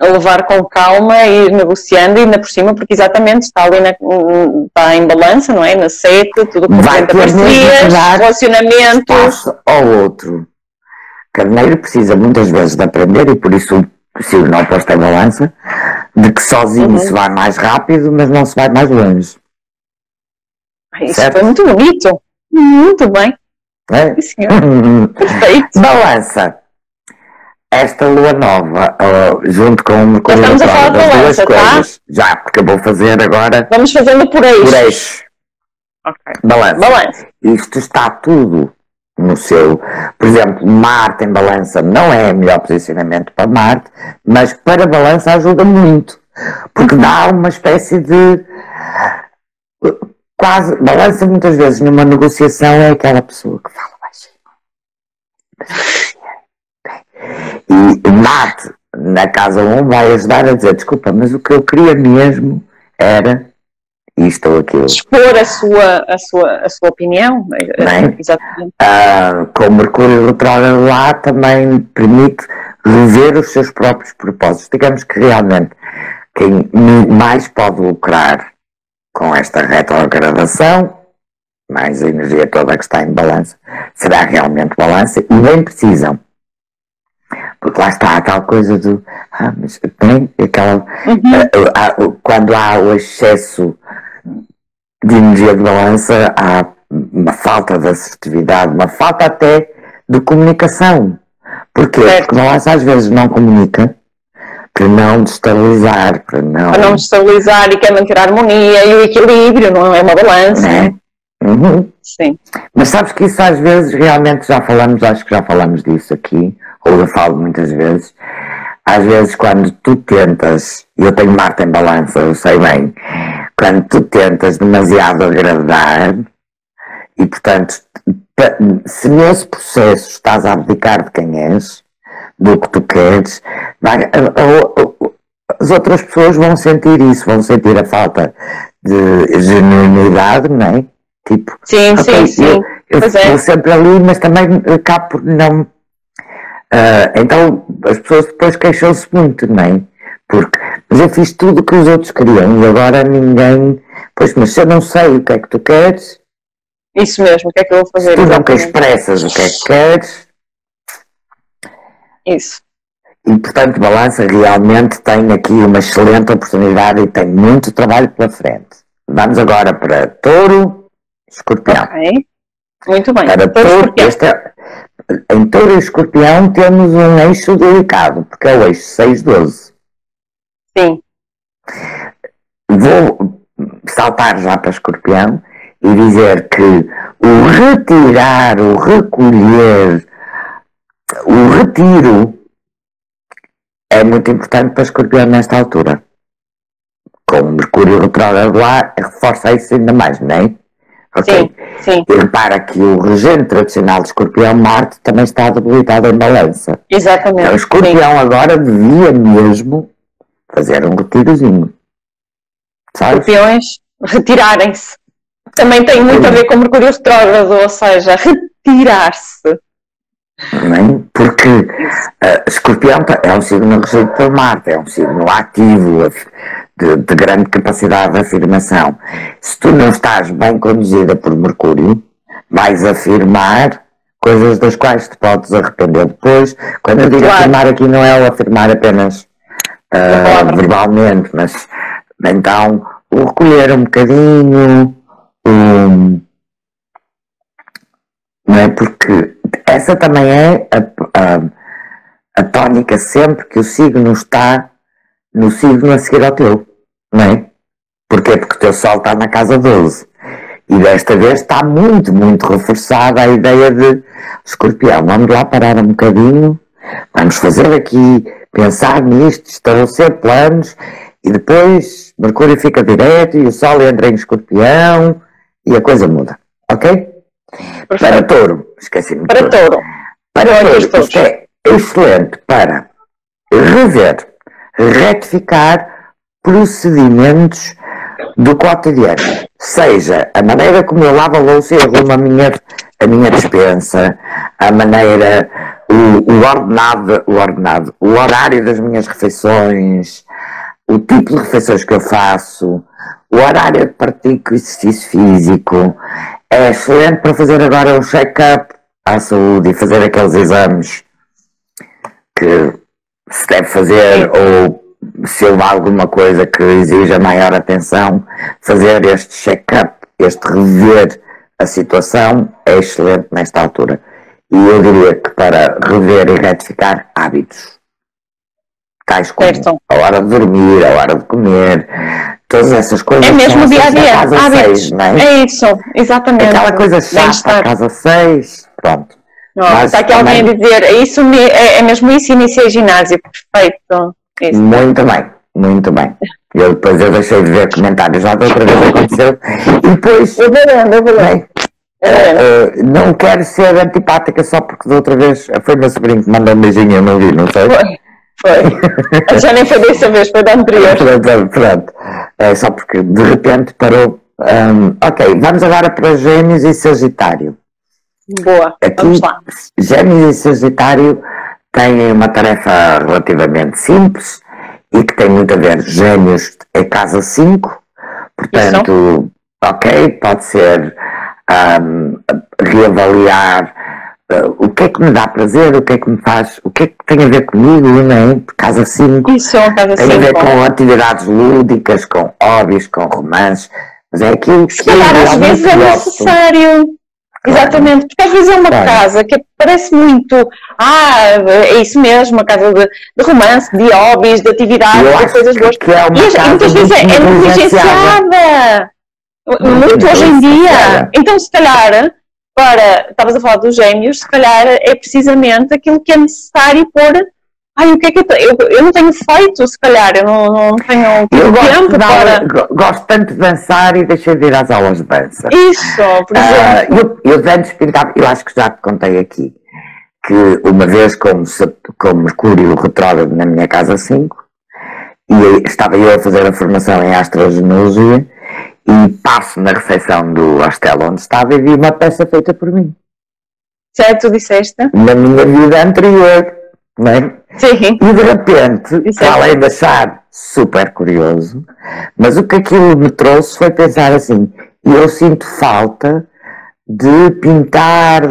A levar com calma e ir negociando, e ainda por cima, porque exatamente está ali na, está em Balança, não é? Na seta, tudo com parcerias, relacionamentos... ou outro. Carneiro precisa muitas vezes de aprender, e por isso, se não posto em Balança, de que sozinho se vai mais rápido, mas não se vai mais longe. Isso, certo? Foi muito bonito. Muito bem. É? Senhor. Perfeito. Balança. Esta lua nova, junto com o Mercúrio, estamos a falar de Balança, tá? Já, porque eu vou fazer agora... Vamos fazendo por eixo. Por eixo. Okay. Balança. Balança. Isto está tudo no seu... Por exemplo, Marte em Balança não é o melhor posicionamento para Marte, mas para Balança ajuda muito, porque dá uma espécie de... Quase, Balança muitas vezes numa negociação é aquela pessoa que fala baixinho. E Marte, na casa 1, vai ajudar a dizer, desculpa, mas o que eu queria mesmo era isto ou aquilo. Expor a sua opinião. Bem, exatamente. Com o Mercúrio retrógrado lá também permite rever os seus próprios propósitos. Digamos que realmente quem mais pode lucrar com esta retrogradação, mais a energia toda que está em Balança, será realmente Balança, e bem precisam. Porque lá está a tal coisa do... Ah, mas bem, aquela... Quando há o excesso de energia de Balança, há uma falta de assertividade, uma falta até de comunicação. Porquê? Certo. Porque Balança às vezes não comunica, para não destabilizar, para não destabilizar, e quer manter a harmonia e o equilíbrio, não é uma balança. É? Uhum. Sim. Mas sabes que isso às vezes realmente já falamos, acho que já falamos disso aqui, ou eu falo muitas vezes, às vezes quando tu tentas, e eu tenho Marte em Balança, eu sei bem, quando tu tentas demasiado agradar, e portanto, se nesse processo estás a abdicar de quem és, do que tu queres, as outras pessoas vão sentir isso, vão sentir a falta de genuinidade, não é? Tipo, sim, okay, sim, eu sempre ali, mas também acabo por não... então as pessoas depois queixam-se muito, não é? Porque, mas eu fiz tudo o que os outros queriam e agora ninguém... Pois, mas eu não sei o que é que tu queres... Isso mesmo, o que é que eu vou fazer? Se tu não expressas o que é que queres... Isso. E, portanto, Balança realmente tem aqui uma excelente oportunidade e tem muito trabalho pela frente. Vamos agora para Touro, Escorpião. Okay. Muito bem. Para Touro, em Touro e Escorpião temos um eixo delicado, porque é o eixo 6-12. Sim. Vou saltar já para Escorpião e dizer que o retirar, o recolher, o retiro é muito importante para Escorpião nesta altura. Com o Mercúrio retrógrado lá, reforça isso ainda mais, não é? Okay. Sim, sim. E repara que o regente tradicional de Escorpião, Marte, também está debilitado em Balança. Exatamente. Então, o Escorpião agora devia mesmo fazer um retirozinho. Sabes? Escorpiões retirarem-se. Também tem muito a ver com o Mercúrio retrógrado, ou seja, retirar-se. Porque Escorpião é um signo regente por Marte, é um signo ativo, de grande capacidade de afirmação. Se tu não estás bem conduzida por Mercúrio, vais afirmar coisas das quais te podes arrepender depois. Quando eu digo afirmar aqui não é o afirmar apenas verbalmente, mas então o recolher um bocadinho, não é? Porque essa também é a tónica sempre que o signo está no signo a seguir ao teu, não é? Porquê? Porque o teu sol está na casa 12. E desta vez está muito, muito reforçada a ideia de Escorpião. Vamos lá parar um bocadinho, vamos fazer aqui, pensar nisto, estabelecer planos, e depois Mercúrio fica direto e o sol entra em Escorpião e a coisa muda, ok? Perfeito. Para Touro, esqueci-me. Para Touro. Para Touro, isto é excelente para rever, retificar procedimentos do cotidiano. Seja a maneira como eu lavo a louça e arrumo a minha despensa, a maneira, o horário das minhas refeições, o tipo de refeições que eu faço, o horário que pratico exercício físico. É excelente para fazer agora um check-up à saúde e fazer aqueles exames que se deve fazer, ou se houve alguma coisa que exija maior atenção, fazer este check-up, este rever a situação é excelente nesta altura. E eu diria que para rever e retificar hábitos, tais como a hora de dormir, a hora de comer, todas essas coisas. É mesmo o dia-a-dia, hábitos, não é? É isso, exatamente. Aquela coisa chata, a casa 6, pronto. Está aqui também alguém a dizer, isso é mesmo isso, iniciei ginásio, perfeito. Isso. Muito bem, muito bem. Eu depois deixei de ver comentários, já da outra vez aconteceu. E depois, eu vou ler. Não quero ser antipática só porque da outra vez foi meu sobrinho que mandou um beijinho, eu não vi, não sei. Foi. Já nem foi dessa vez, foi da anterior. Pronto. É só porque de repente parou. Ok, vamos agora para Gêmeos e Sagitário. Boa, aqui, vamos lá. Gêmeos e Sagitário têm uma tarefa relativamente simples e que tem muito a ver. Gêmeos é casa 5, portanto, ok, pode ser reavaliar o que é que me dá prazer, o que é que me faz, o que é que tem a ver comigo, não é? Casa 5, isso, casa tem cinco. A ver com atividades lúdicas, com hobbies, com romances, mas é aquilo que se calhar às vezes é necessário. Claro. Exatamente, porque às vezes é uma casa que parece muito, é isso mesmo, uma casa de romance, de hobbies, de atividades, de coisas boas. E muitas vezes é negligenciada, muito hoje em dia. Então, se calhar, estavas a falar dos Gêmeos, se calhar é precisamente aquilo que é necessário pôr. O que é que eu não tenho feito, se calhar, eu não tenho tempo para... Gosto tanto de dançar e deixei de ir às aulas de dança. Isso, por exemplo. Eu antes pintava, eu acho que já te contei aqui, que uma vez com Mercúrio retrógrado na minha casa 5, e estava eu a fazer a formação em Astrogenologia, e passo na recepção do hostel onde estava e vi uma peça feita por mim. Certo, tu disseste? Na minha vida anterior. Não é? Sim. E de repente, para além de achar super curioso, mas o que aquilo me trouxe foi pensar assim, eu sinto falta de pintar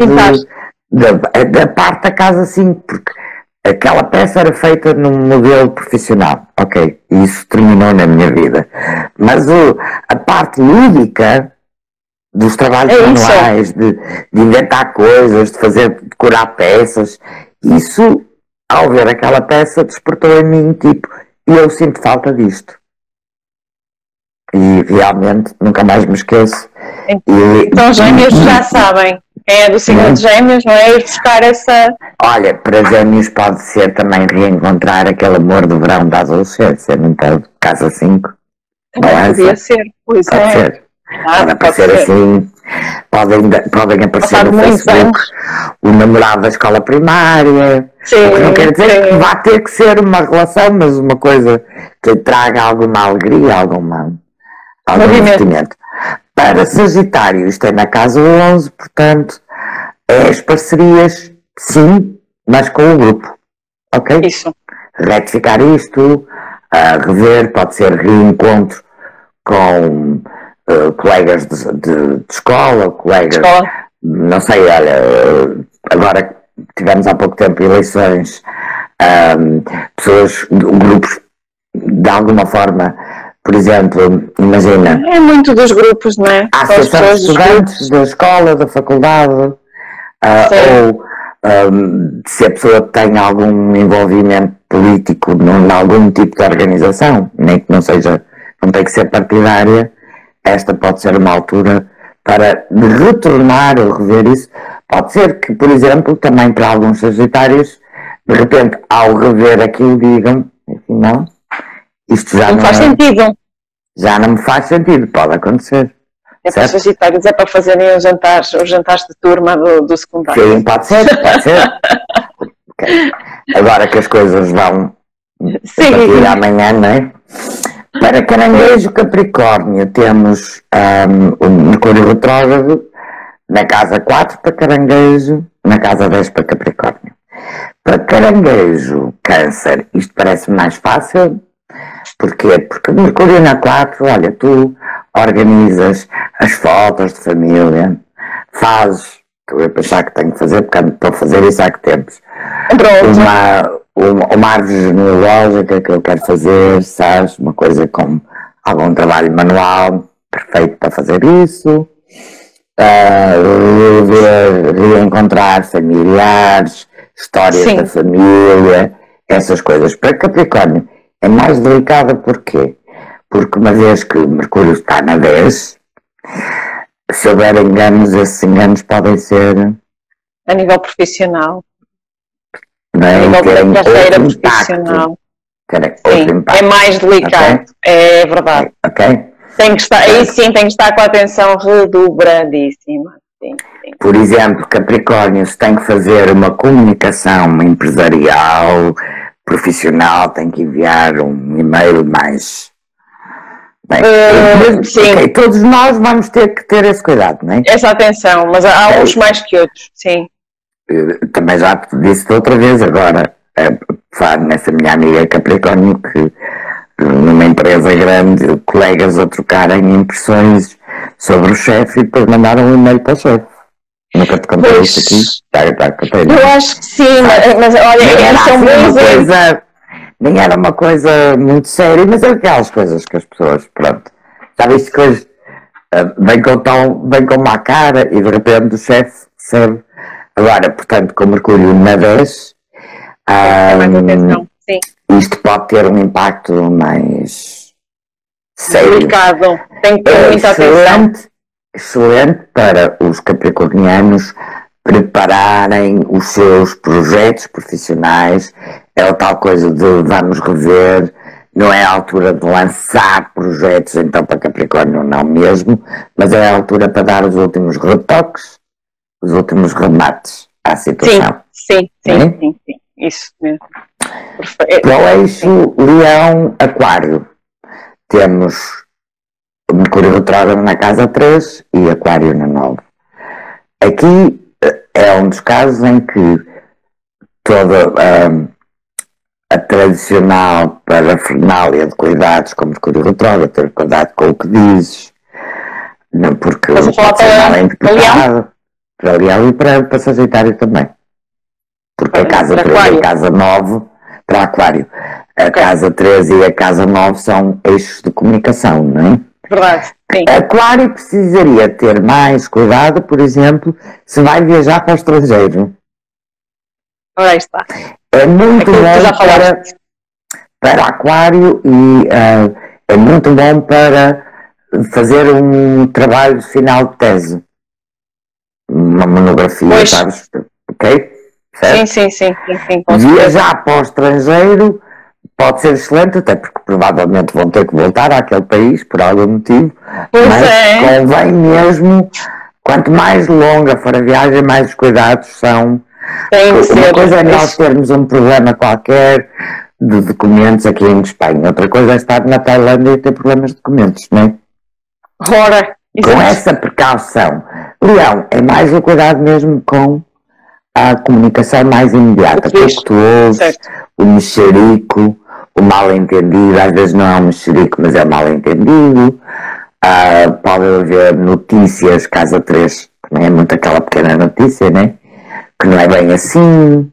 da parte da casa 5, porque aquela peça era feita num modelo profissional, ok, isso terminou na minha vida, mas a parte lúdica dos trabalhos manuais, de inventar coisas, de fazer, decorar peças, isso, ao ver aquela peça, despertou em mim, tipo, eu sinto falta disto. E realmente nunca mais me esqueço. Então os Gêmeos já sabem, é do signo de Gêmeos, não é? Ir buscar essa... Olha, para Gêmeos pode ser também reencontrar aquele amor do verão da adolescência, não pode? Casa 5. Também podia ser, pois pode ser. Pode aparecer assim, podem aparecer no Facebook o namorado da escola primária. Sim, não quer dizer que vá ter que ser uma relação, mas uma coisa que traga alguma alegria, algum investimento. Para Sagitário, isto é na casa 11, portanto, é as parcerias, sim, mas com o grupo, ok? Isso. Retificar isto, rever, pode ser reencontro com colegas de escola, colegas, não sei, olha, agora tivemos há pouco tempo eleições, pessoas, grupos, de alguma forma, por exemplo, imagina... É muito dos grupos, não é? A associação de estudantes, da escola, da faculdade, ou se a pessoa tem algum envolvimento político em algum tipo de organização, nem que não seja, não tem que ser partidária, esta pode ser uma altura para retornar ou rever isso. Pode ser que, por exemplo, também para alguns Sagitários, de repente, ao rever aquilo, digam, afinal, isto já não faz sentido. Já não me faz sentido, pode acontecer. É para os Sagitários, é para fazerem os jantares de turma do secundário. Sim, pode ser, pode ser. Okay. Agora que as coisas vão partir amanhã, não é? Para Caranguejo, Capricórnio, temos o Mercúrio retrógrado na casa 4 para Caranguejo, na casa 10 para Capricórnio. Para Caranguejo, Câncer, isto parece mais fácil. Porquê? Porque Mercúrio na 4, olha, tu organizas as fotos de família, fazes, que eu ia pensar que tenho que fazer, porque estou a fazer isso há que tempos, uma árvore genealógica que eu quero fazer, sabes, uma coisa com algum trabalho manual perfeito para fazer isso, reencontrar familiares, histórias da família, essas coisas. Para Capricórnio é mais delicada, porquê? Porque uma vez que o Mercúrio está na 10, se houver enganos, esses enganos podem ser a nível profissional. Bem, da carreira profissional. Sim, é mais delicado, okay? É verdade. Okay. Tem que estar, aí sim, tem que estar com a atenção redobradíssima. Sim, sim. Por exemplo, Capricórnio, se tem que fazer uma comunicação empresarial, profissional, tem que enviar um e-mail mais... Bem, okay, todos nós vamos ter que ter esse cuidado, não é? Essa atenção, mas há uns mais que outros, sim. Também já disse outra vez agora, falar nessa minha amiga Capricórnio, que numa empresa grande, colegas a trocarem impressões sobre o chefe e depois mandaram um e-mail para o chefe. Nunca te contei isto aqui? Eu acho que sim, mas olha, isso é nem era uma coisa muito séria, mas é aquelas coisas que as pessoas, pronto, já viste que hoje vem com má cara e de repente o chefe serve. Agora, portanto, com o Mercúrio na 10, isto pode ter um impacto mais sério. Delicado. Tem que ter muita atenção. Excelente para os capricornianos prepararem os seus projetos profissionais. É a tal coisa de vamos rever, não é a altura de lançar projetos, então para Capricórnio não mesmo, mas é a altura para dar os últimos retoques, os últimos remates à situação. Sim. Isso mesmo. Para o eixo Leão-Aquário, temos Mercúrio retrógrado na casa 3 e Aquário na 9. Aqui é um dos casos em que toda a tradicional parafernália de cuidados, como Mercúrio retrógrado, ter cuidado com o que dizes, não porque o tradicional é interpretado. Para Leão e para Sagitário também. Porque a casa 3 e a casa 9, para Aquário, a casa 3 e a casa 9 são eixos de comunicação, não é? Verdade, sim. Aquário precisaria ter mais cuidado, por exemplo, se vai viajar para o estrangeiro. Ora, aí está. É muito bom para Aquário e é muito bom para fazer um trabalho de final de tese. Uma monografia, pois. Sabes? Ok? Certo? Sim, sim, sim. Viajar para o estrangeiro pode ser excelente, até porque provavelmente vão ter que voltar àquele país por algum motivo. Pois mas é. Convém mesmo, quanto mais longa for a viagem, mais os cuidados são. Uma coisa é nós termos um problema qualquer de documentos aqui em Espanha, outra coisa é estar na Tailândia e ter problemas de documentos, não é? Ora, com essa precaução, Leão, é mais o cuidado mesmo com a comunicação mais imediata, porque tu ouves o mexerico, o mal-entendido, às vezes não é um mexerico, mas é mal-entendido, pode haver notícias, casa 3, não é muito aquela pequena notícia, não é? Que não é bem assim,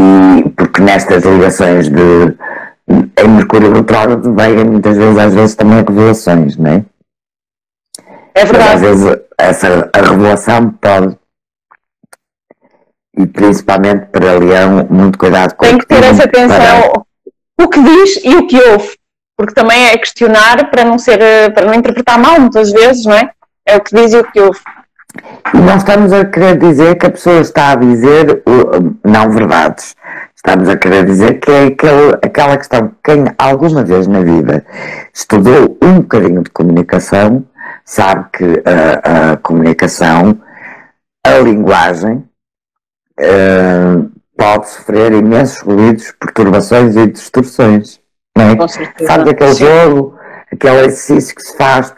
e porque nestas ligações de em Mercúrio retrógrado vêm muitas vezes, às vezes também revelações, não é? É verdade. Mas, às vezes a revelação pode, e principalmente para Leão, muito cuidado com tem que ter essa atenção, o que diz e o que ouve, porque também é questionar para não ser, para não interpretar mal muitas vezes, não é? É o que diz e o que ouve. E não estamos a querer dizer que a pessoa está a dizer não verdades. Estamos a querer dizer que é aquela questão que quem alguma vez na vida estudou um bocadinho de comunicação, sabe que a comunicação, a linguagem, pode sofrer imensos ruídos, perturbações e distorções. Não é? Sabe aquele jogo, aquele exercício que se faz...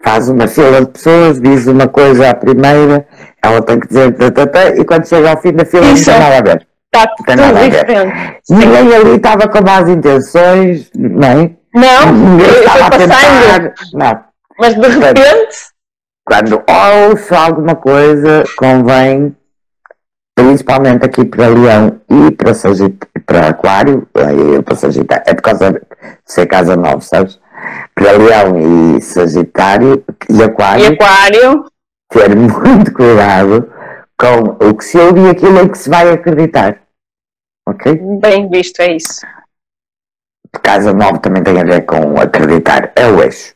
Faz uma fila de pessoas, diz uma coisa à primeira, ela tem que dizer e quando chega ao fim da fila isso, não tem nada a ver. Está tudo diferente. Ninguém ali estava com más intenções, não é? Não, ninguém estava a tentar, não. Mas de repente... Quando ouço alguma coisa, convém, principalmente aqui para Leão e para, Aquário, para Sagitário, é por causa de ser casa 9, sabes? Para Leão e Sagitário e Aquário, ter muito cuidado com o que se ouve e aquilo em que se vai acreditar, ok? Bem visto, é isso. Casa 9 também tem a ver com acreditar, é o eixo.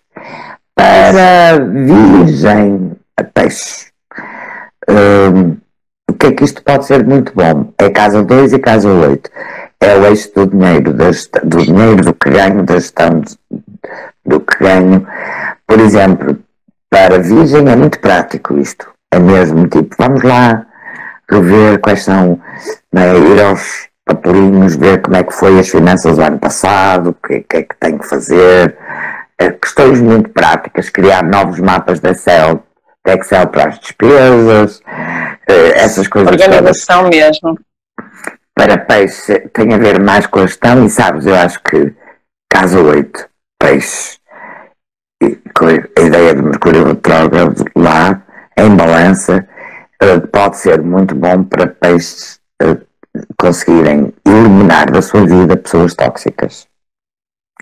Para Virgem a Peixe, o que é que isto pode ser muito bom? É casa 2 e casa 8. É o eixo do dinheiro, do que ganho, da gestão do que ganho. Por exemplo, para a Virgem é muito prático isto. É mesmo tipo, vamos lá rever quais são, né, ir aos papelinhos, ver como é que foi as finanças do ano passado, o que é que tem que fazer. É, questões muito práticas, criar novos mapas da Excel, para as despesas, essas coisas. Organização mesmo. Para Peixe tem a ver mais com a gestão e sabes, eu acho que casa 8, Peixe, e com a ideia de Mercúrio retrógrado lá, em Balança, pode ser muito bom para Peixes conseguirem eliminar da sua vida pessoas tóxicas.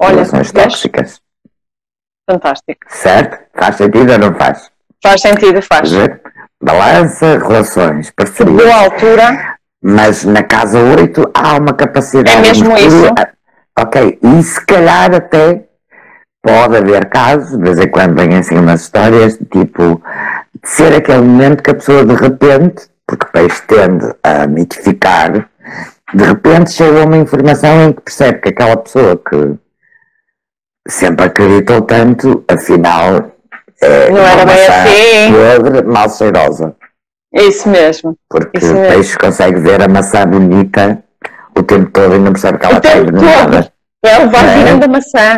Olha, relações tóxicas. Fantástico. Certo? Faz sentido ou não faz? Faz sentido, faz. Balança, relações, parceria. Boa altura. Mas na casa 8 há uma capacidade... É mesmo isso? Ok, e se calhar até pode haver casos, de vez em quando vêm assim umas histórias, tipo, de ser aquele momento que a pessoa de repente, porque o Peixe tende a mitificar, de repente chega uma informação em que percebe que aquela pessoa que sempre acreditou tanto, afinal... É, não era bem assim. Podre, mal cheirosa. Isso mesmo. Porque isso mesmo. O Peixe consegue ver a maçã bonita o tempo todo e não percebe que ela está iluminada. Ele vai virando a maçã.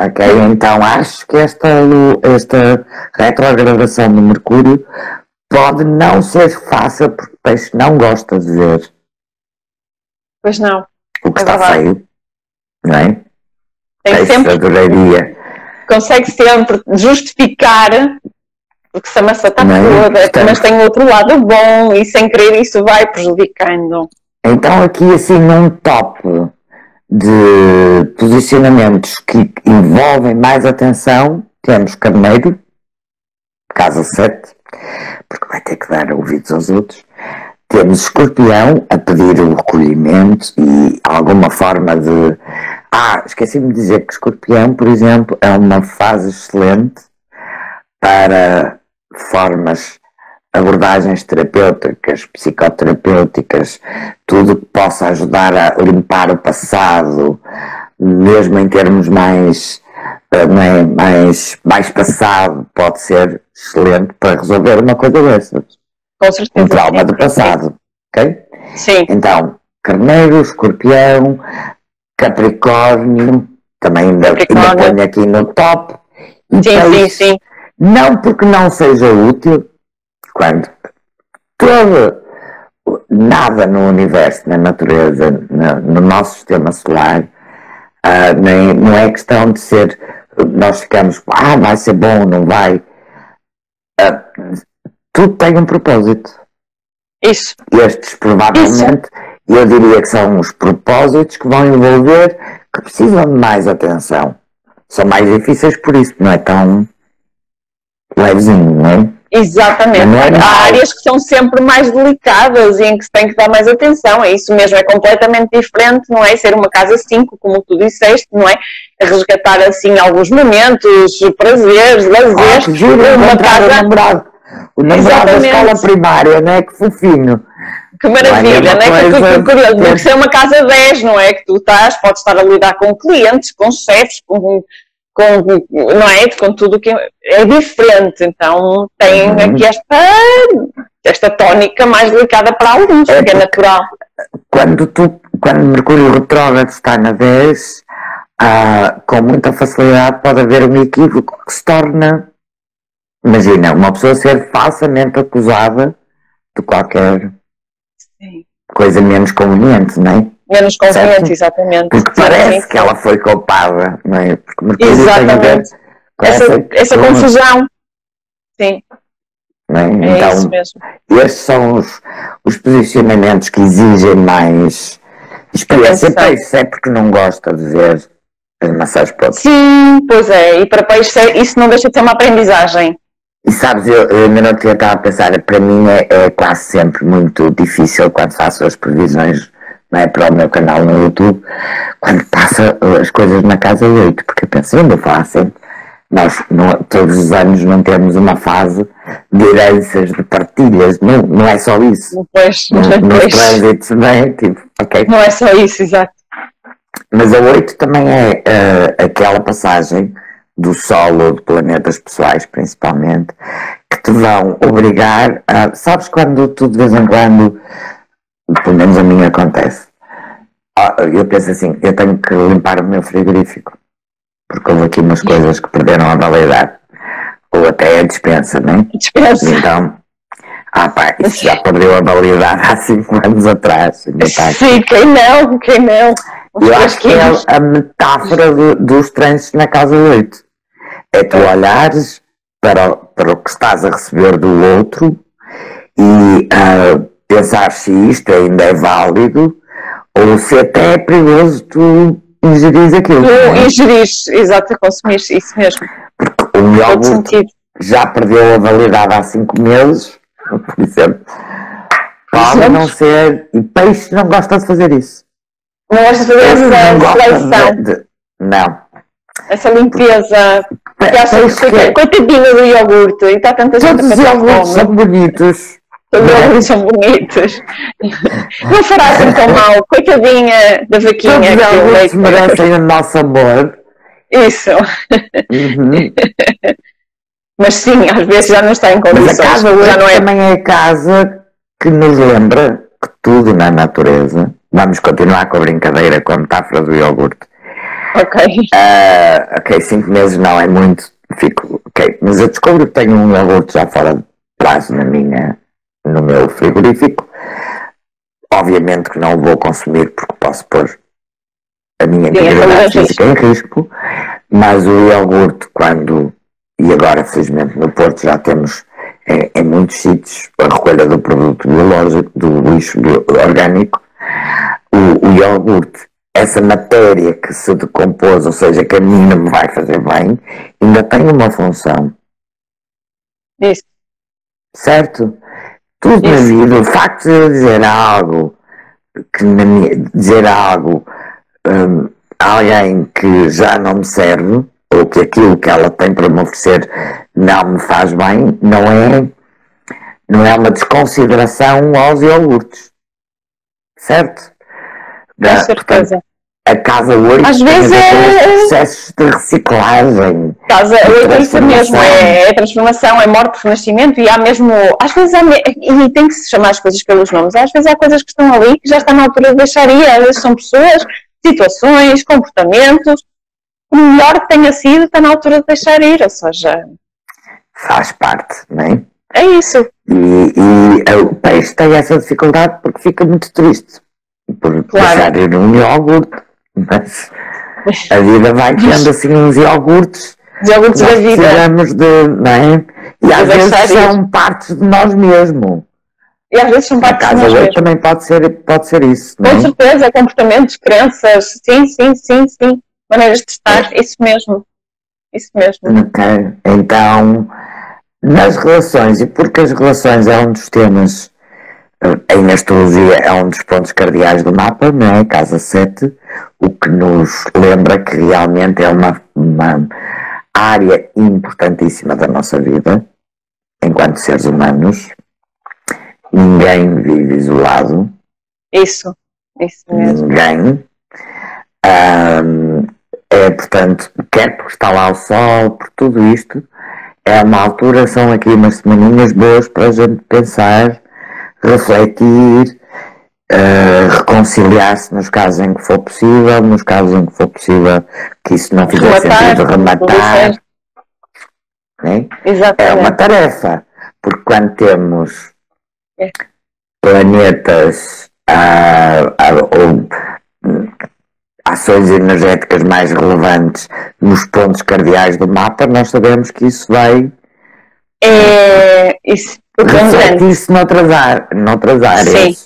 Ok, então acho que esta retrogradação do Mercúrio pode não ser fácil porque o Peixe não gosta de ver. Pois não. O que está feio. Não é? Tem sempre. Adoraria. Consegue sempre justificar porque se a maçã está toda, mas tem outro lado bom e sem querer isso vai prejudicando. Então aqui assim num top de posicionamentos que envolvem mais atenção, temos Carneiro, casa 7, porque vai ter que dar ouvidos aos outros. Temos Escorpião a pedir o recolhimento e alguma forma de... Ah, esqueci-me de dizer que Escorpião, por exemplo, é uma fase excelente para formas, abordagens terapêuticas, psicoterapêuticas, tudo que possa ajudar a limpar o passado, mesmo em termos mais passado, pode ser excelente para resolver uma coisa dessas. Com certeza. Um trauma do passado, ok? Sim. Então, Carneiro, Escorpião, Capricórnio, também ainda ponho aqui no top. E sim, Peixe, sim. Não porque não seja útil, quando nada no universo, na natureza, no nosso sistema solar, não é questão de ser, nós ficamos, vai ser bom ou não vai. Tudo tem um propósito. Isso. Estes provavelmente, eu diria que são os propósitos que vão envolver, que precisam de mais atenção. São mais difíceis por isso, não é tão levezinho, não é? Exatamente. Há áreas que são sempre mais delicadas e em que se tem que dar mais atenção. É isso mesmo, é completamente diferente, não é? Ser uma casa 5, como tu disseste, não é? Resgatar assim alguns momentos, prazeres, lazeres. Uma casa... O namorado da escola primária, não é? Que fofinho. Que maravilha, não é? Deve ser uma casa 10, não é? Que tu estás, podes estar a lidar com clientes, com chefes, não é? Com tudo que é diferente, então tem aqui esta tónica mais delicada para alguns, porque é natural. Quando Mercúrio retrógrado está na 10, com muita facilidade pode haver um equívoco que se torna, imagina, uma pessoa ser falsamente acusada de qualquer coisa menos conveniente, não é? Menos conveniente, certo? Exatamente. Porque parece que ela foi culpada, não é? Porque exatamente. Com essa confusão. Sim. Não é? Então, é isso mesmo. Estes são os posicionamentos que exigem mais experiência. Peixe é porque não gosta de ver as maçãs podres. Sim, pois é. E para Peixe isso não deixa de ser uma aprendizagem. E sabes, eu ainda não tinha estado a pensar, para mim é quase sempre muito difícil quando faço as previsões, não é, para o meu canal no YouTube, quando passa as coisas na casa 8, porque eu penso, ainda fazem, nós todos os anos não temos uma fase de heranças, de partilhas, não é só isso. Pois, nos trânsitos, não é? Tipo, okay. Não é só isso, exato. Mas a 8 também é aquela passagem do Sol ou de planetas pessoais, principalmente, que te vão obrigar a... Sabes quando tu, de vez em quando, pelo menos a mim acontece, eu penso assim, eu tenho que limpar o meu frigorífico, porque houve aqui umas coisas que perderam a validade, ou até a dispensa, não é? Dispensa. Então, pá, isso já perdeu a validade há 5 anos atrás. Sim, quem não, quem não? Eu acho que é a metáfora dos trânsitos na casa 8. É tu olhares para o que estás a receber do outro e pensar se isto ainda é válido ou se até é perigoso tu ingerir aquilo. Tu ingeris, exato, consumires, isso mesmo. Porque o iogurte já perdeu a validade há 5 meses, por exemplo. Pode não ser... E Peixe não gosta de fazer isso. Não gosta de fazer essa seleção. Não. Essa limpeza. Porque achas que coitadinha do iogurte. E está tanta gente. Todos os iogurtes são bonitos. Todos os iogurtes são bonitos. Não fará assim tão mal. Coitadinha da vaquinha. Todos os iogurtes merecem o nosso amor. Isso. Mas sim, às vezes já não está em condições. Mas a casa hoje também é a casa que nos lembra que tudo na natureza... Vamos continuar com a brincadeira, com a metáfora do iogurte. Ok. Ok, 5 meses não é muito. Fico, ok. Mas eu descubro que tenho um iogurte já fora de prazo no meu frigorífico. Obviamente que não o vou consumir porque posso pôr a minha integridade física em risco. Mas o iogurte, quando e agora felizmente no Porto já temos em muitos sítios a recolha do produto biológico, do lixo orgânico, o iogurte, essa matéria que se decompôs, ou seja, que a mim não me vai fazer bem, ainda tem uma função. Isso. Certo? Tudo isso. Na vida, o facto de eu dizer algo, a alguém que já não me serve, ou que aquilo que ela tem para me oferecer não me faz bem, não é uma desconsideração aos iogurtes. Certo? Com certeza. Portanto, a Casa 8 às vezes é processos de reciclagem. É isso mesmo, é transformação, é morte, renascimento, e há mesmo, às vezes e tem que se chamar as coisas pelos nomes, às vezes há coisas que estão ali que já está na altura de deixar ir, às vezes são pessoas, situações, comportamentos, o melhor que tenha sido está na altura de deixar ir, ou seja... Faz parte, não é? É isso. E o peixe tem essa dificuldade porque fica muito triste por deixar ir um iogurte. Mas a vida vai criando assim uns iogurtes. Os iogurtes da vida. Não é? E às vezes são partes de nós mesmos. E às vezes são partes de nós mesmos. Também pode ser isso. Não é? Com certeza, comportamentos, crenças. Sim. Maneiras de estar, isso mesmo. Ok. Então, nas relações, e porque as relações é um dos temas. Em astrologia é um dos pontos cardeais do mapa, não é? Casa 7, o que nos lembra que realmente é uma área importantíssima da nossa vida, enquanto seres humanos. Ninguém vive isolado. Isso mesmo. Ninguém. É, portanto, quer porque está lá o sol, por tudo isto, é uma altura, são aqui umas semaninhas boas para a gente pensar, refletir, reconciliar-se nos casos em que for possível, que isso não fizer sentido, rematar. Né? É uma tarefa, porque quando temos planetas ou ações energéticas mais relevantes nos pontos cardeais do mapa, nós sabemos que isso vai... Refletir-se noutras áreas. Sim,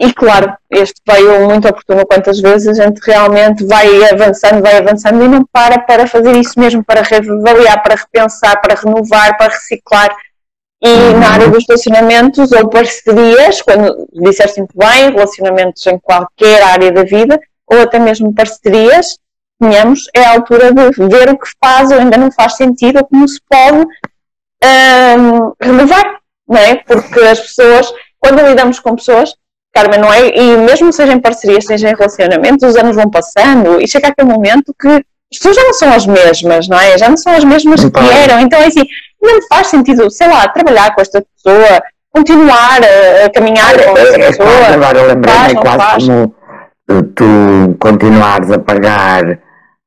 e claro, este veio muito oportuno quantas vezes a gente realmente vai avançando e não para fazer isso mesmo, para reavaliar, para repensar, para renovar, para reciclar. E na área dos relacionamentos ou parcerias, quando disseste muito bem, relacionamentos em qualquer área da vida, ou até mesmo parcerias, tenhamos, é a altura de ver o que faz ou ainda não faz sentido, ou como se pode renovar. Não é? Porque as pessoas, quando lidamos com pessoas, Carmen, não é? E mesmo seja em parcerias, seja em relacionamentos, os anos vão passando e chega aquele momento que as pessoas já não são as mesmas, não é? Já não são as mesmas que eram. Então é assim, não faz sentido, sei lá, trabalhar com esta pessoa, continuar a caminhar com esta pessoa. Agora eu lembrei-me, quase como tu continuares a pagar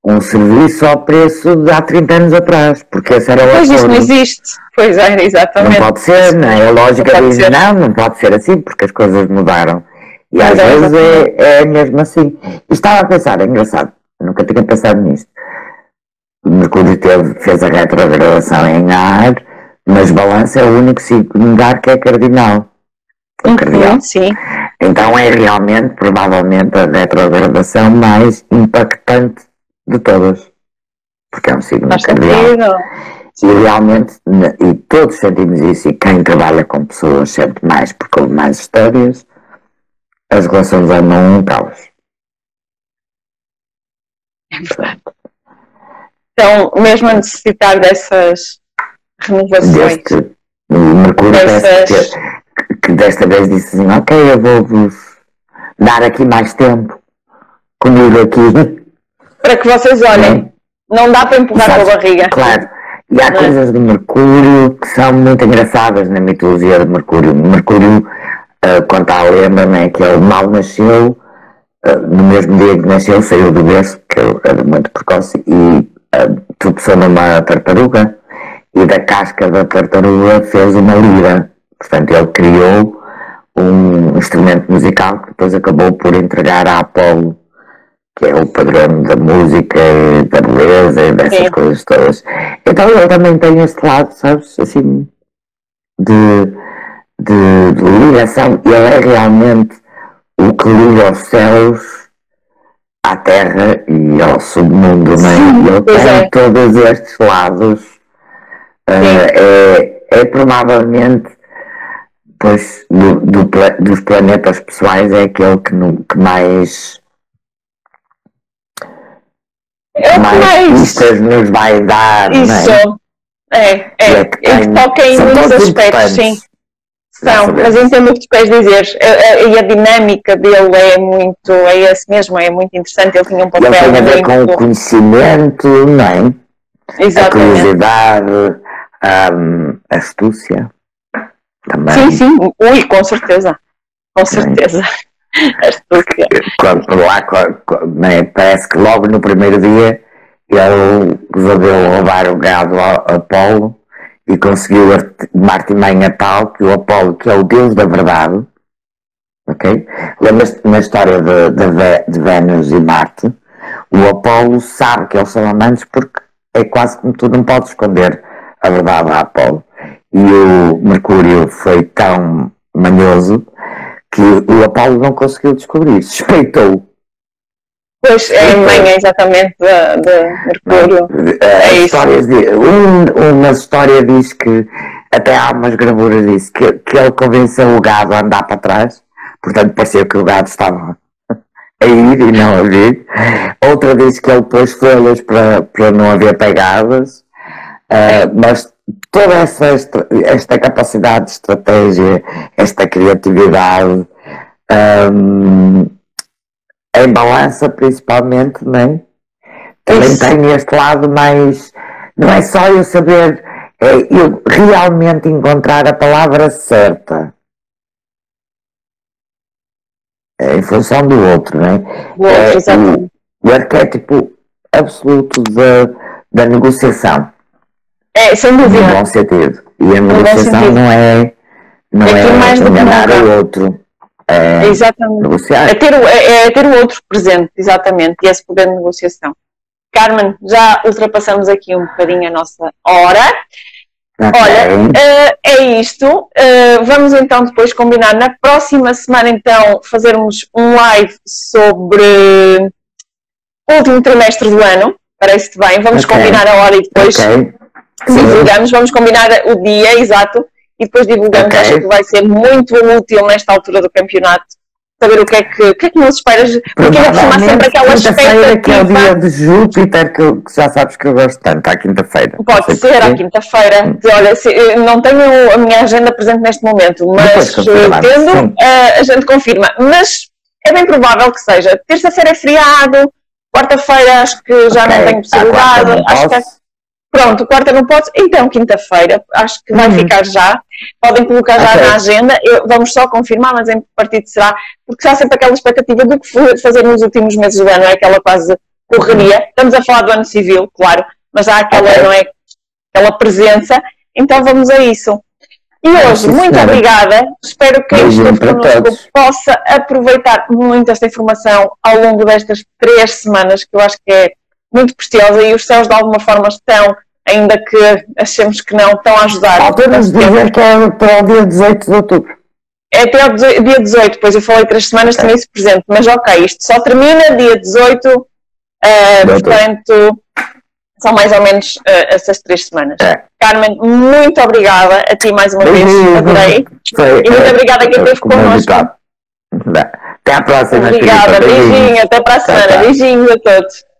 um serviço ao preço de há 30 anos atrás, porque essa era a lógica. Pois isso não existe, pois é, exatamente. Não pode ser, não é? A lógica diz, não pode ser assim, porque as coisas mudaram. E às vezes é mesmo assim. E estava a pensar, é engraçado, nunca tinha pensado nisto. O Mercúrio fez a retrogradação em ar, mas Balança é o único signo de ar que é cardinal. Cardeal. Sim. Então é realmente, provavelmente, a retrogradação mais impactante de todas, porque é um signo cardeal. E realmente, e todos sentimos isso, e quem trabalha com pessoas sente mais, porque houve mais histórias, as relações andam em caos. É verdade. Então, mesmo a necessitar dessas renovações. O Mercúrio que desta vez disse assim, ok, eu vou-vos dar aqui mais tempo, comigo aqui, para que vocês olhem, não dá para empurrar com a barriga. Claro, e há coisas de Mercúrio que são muito engraçadas na mitologia de Mercúrio. Mercúrio, quanto à lenda, né, que ele mal nasceu, no mesmo dia que nasceu, saiu do berço, que era muito precoce, e tropeçou numa tartaruga, e da casca da tartaruga fez uma lira. Portanto, ele criou um instrumento musical que depois acabou por entregar à Apolo, que é o padrão da música, da beleza, dessas coisas todas. Então eu também tenho este lado, sabes, assim, de ligação. Ele é realmente o que liga aos céus, à terra e ao submundo, não é? Ele tem todos estes lados. É provavelmente, pois, dos planetas pessoais, é aquele que mais... É o mais pistas nos vai dar, isso, não é? É que toca em muitos aspectos, sim. São, mas entendo o que tu queres dizer. E a dinâmica dele é muito, é esse mesmo, é muito interessante. Ele tinha um papel muito... Ele tem a ver com o conhecimento, não é? Exatamente. A curiosidade, a astúcia também. Sim, sim, ui, com certeza. Com certeza. Astúcia. Quando lá, né, parece que logo no primeiro dia ele resolveu roubar o gado ao Apolo e conseguiu uma artimanha tal que o Apolo, que é o deus da verdade, ok? Lembras-te na história de Vênus e Marte? O Apolo sabe que eles são amantes porque é quase como tu não podes esconder a verdade a Apolo. E o Mercúrio foi tão manhoso que o Apolo não conseguiu descobrir, suspeitou. Pois, é a manha exatamente de Mercúrio. Uma história diz que, até há umas gravuras disso, que ele convenceu o gado a andar para trás, portanto pareceu que o gado estava a ir e não a vir. Outra diz que ele pôs folhas para não haver pegadas, mas toda esta capacidade de estratégia, esta criatividade, em Balança principalmente, né? Também tem este lado mais... Não é só eu saber, é eu realmente encontrar a palavra certa em função do outro, né? O arquétipo absoluto da negociação. É, sem dúvida. No bom sentido. E a negociação não é mais do que nada o outro. É, exatamente. É ter o outro presente, exatamente, e esse poder de negociação. Carmen, já ultrapassamos aqui um bocadinho a nossa hora. Okay. Olha, é isto. Vamos então depois combinar na próxima semana, então, fazermos um live sobre o último trimestre do ano. Parece-te bem? Vamos combinar a hora e depois divulgamos. Vamos combinar o dia, exato. E depois divulgamos, acho que vai ser muito útil nesta altura do campeonato, saber o que é que nos esperas, porque ainda formar sempre aquela expectativa. Que é o dia de Júpiter, que já sabes que eu gosto tanto, à quinta-feira. Pode ser, à quinta-feira. Olha, não tenho a minha agenda presente neste momento, mas tendo, a gente confirma. Mas é bem provável que seja. Terça-feira é feriado, quarta-feira acho que já não tenho possibilidade, Pronto, quarta não pode, então quinta-feira, acho que vai ficar já, podem colocar já na agenda, vamos só confirmar, mas em que partido será, porque há sempre aquela expectativa do que fazer nos últimos meses do ano, é aquela quase correria, estamos a falar do ano civil, claro, mas há aquela, não é, aquela presença, então vamos a isso. E hoje, muito obrigada, espero que este connosco possa aproveitar muito esta informação ao longo destas 3 semanas, que eu acho que é muito preciosa, e os céus de alguma forma estão, ainda que achemos que não, estão a ajudar. Falta-nos dizer que é até o dia 18 de outubro. É até o dia 18, pois eu falei 3 semanas, tenho isso presente, mas ok, isto só termina dia 18, portanto, são mais ou menos essas 3 semanas. Carmen, muito obrigada a ti mais uma vez, adorei, e muito obrigada a quem esteve connosco. Até à próxima. Obrigada, beijinho, até para a semana, beijinhos a todos.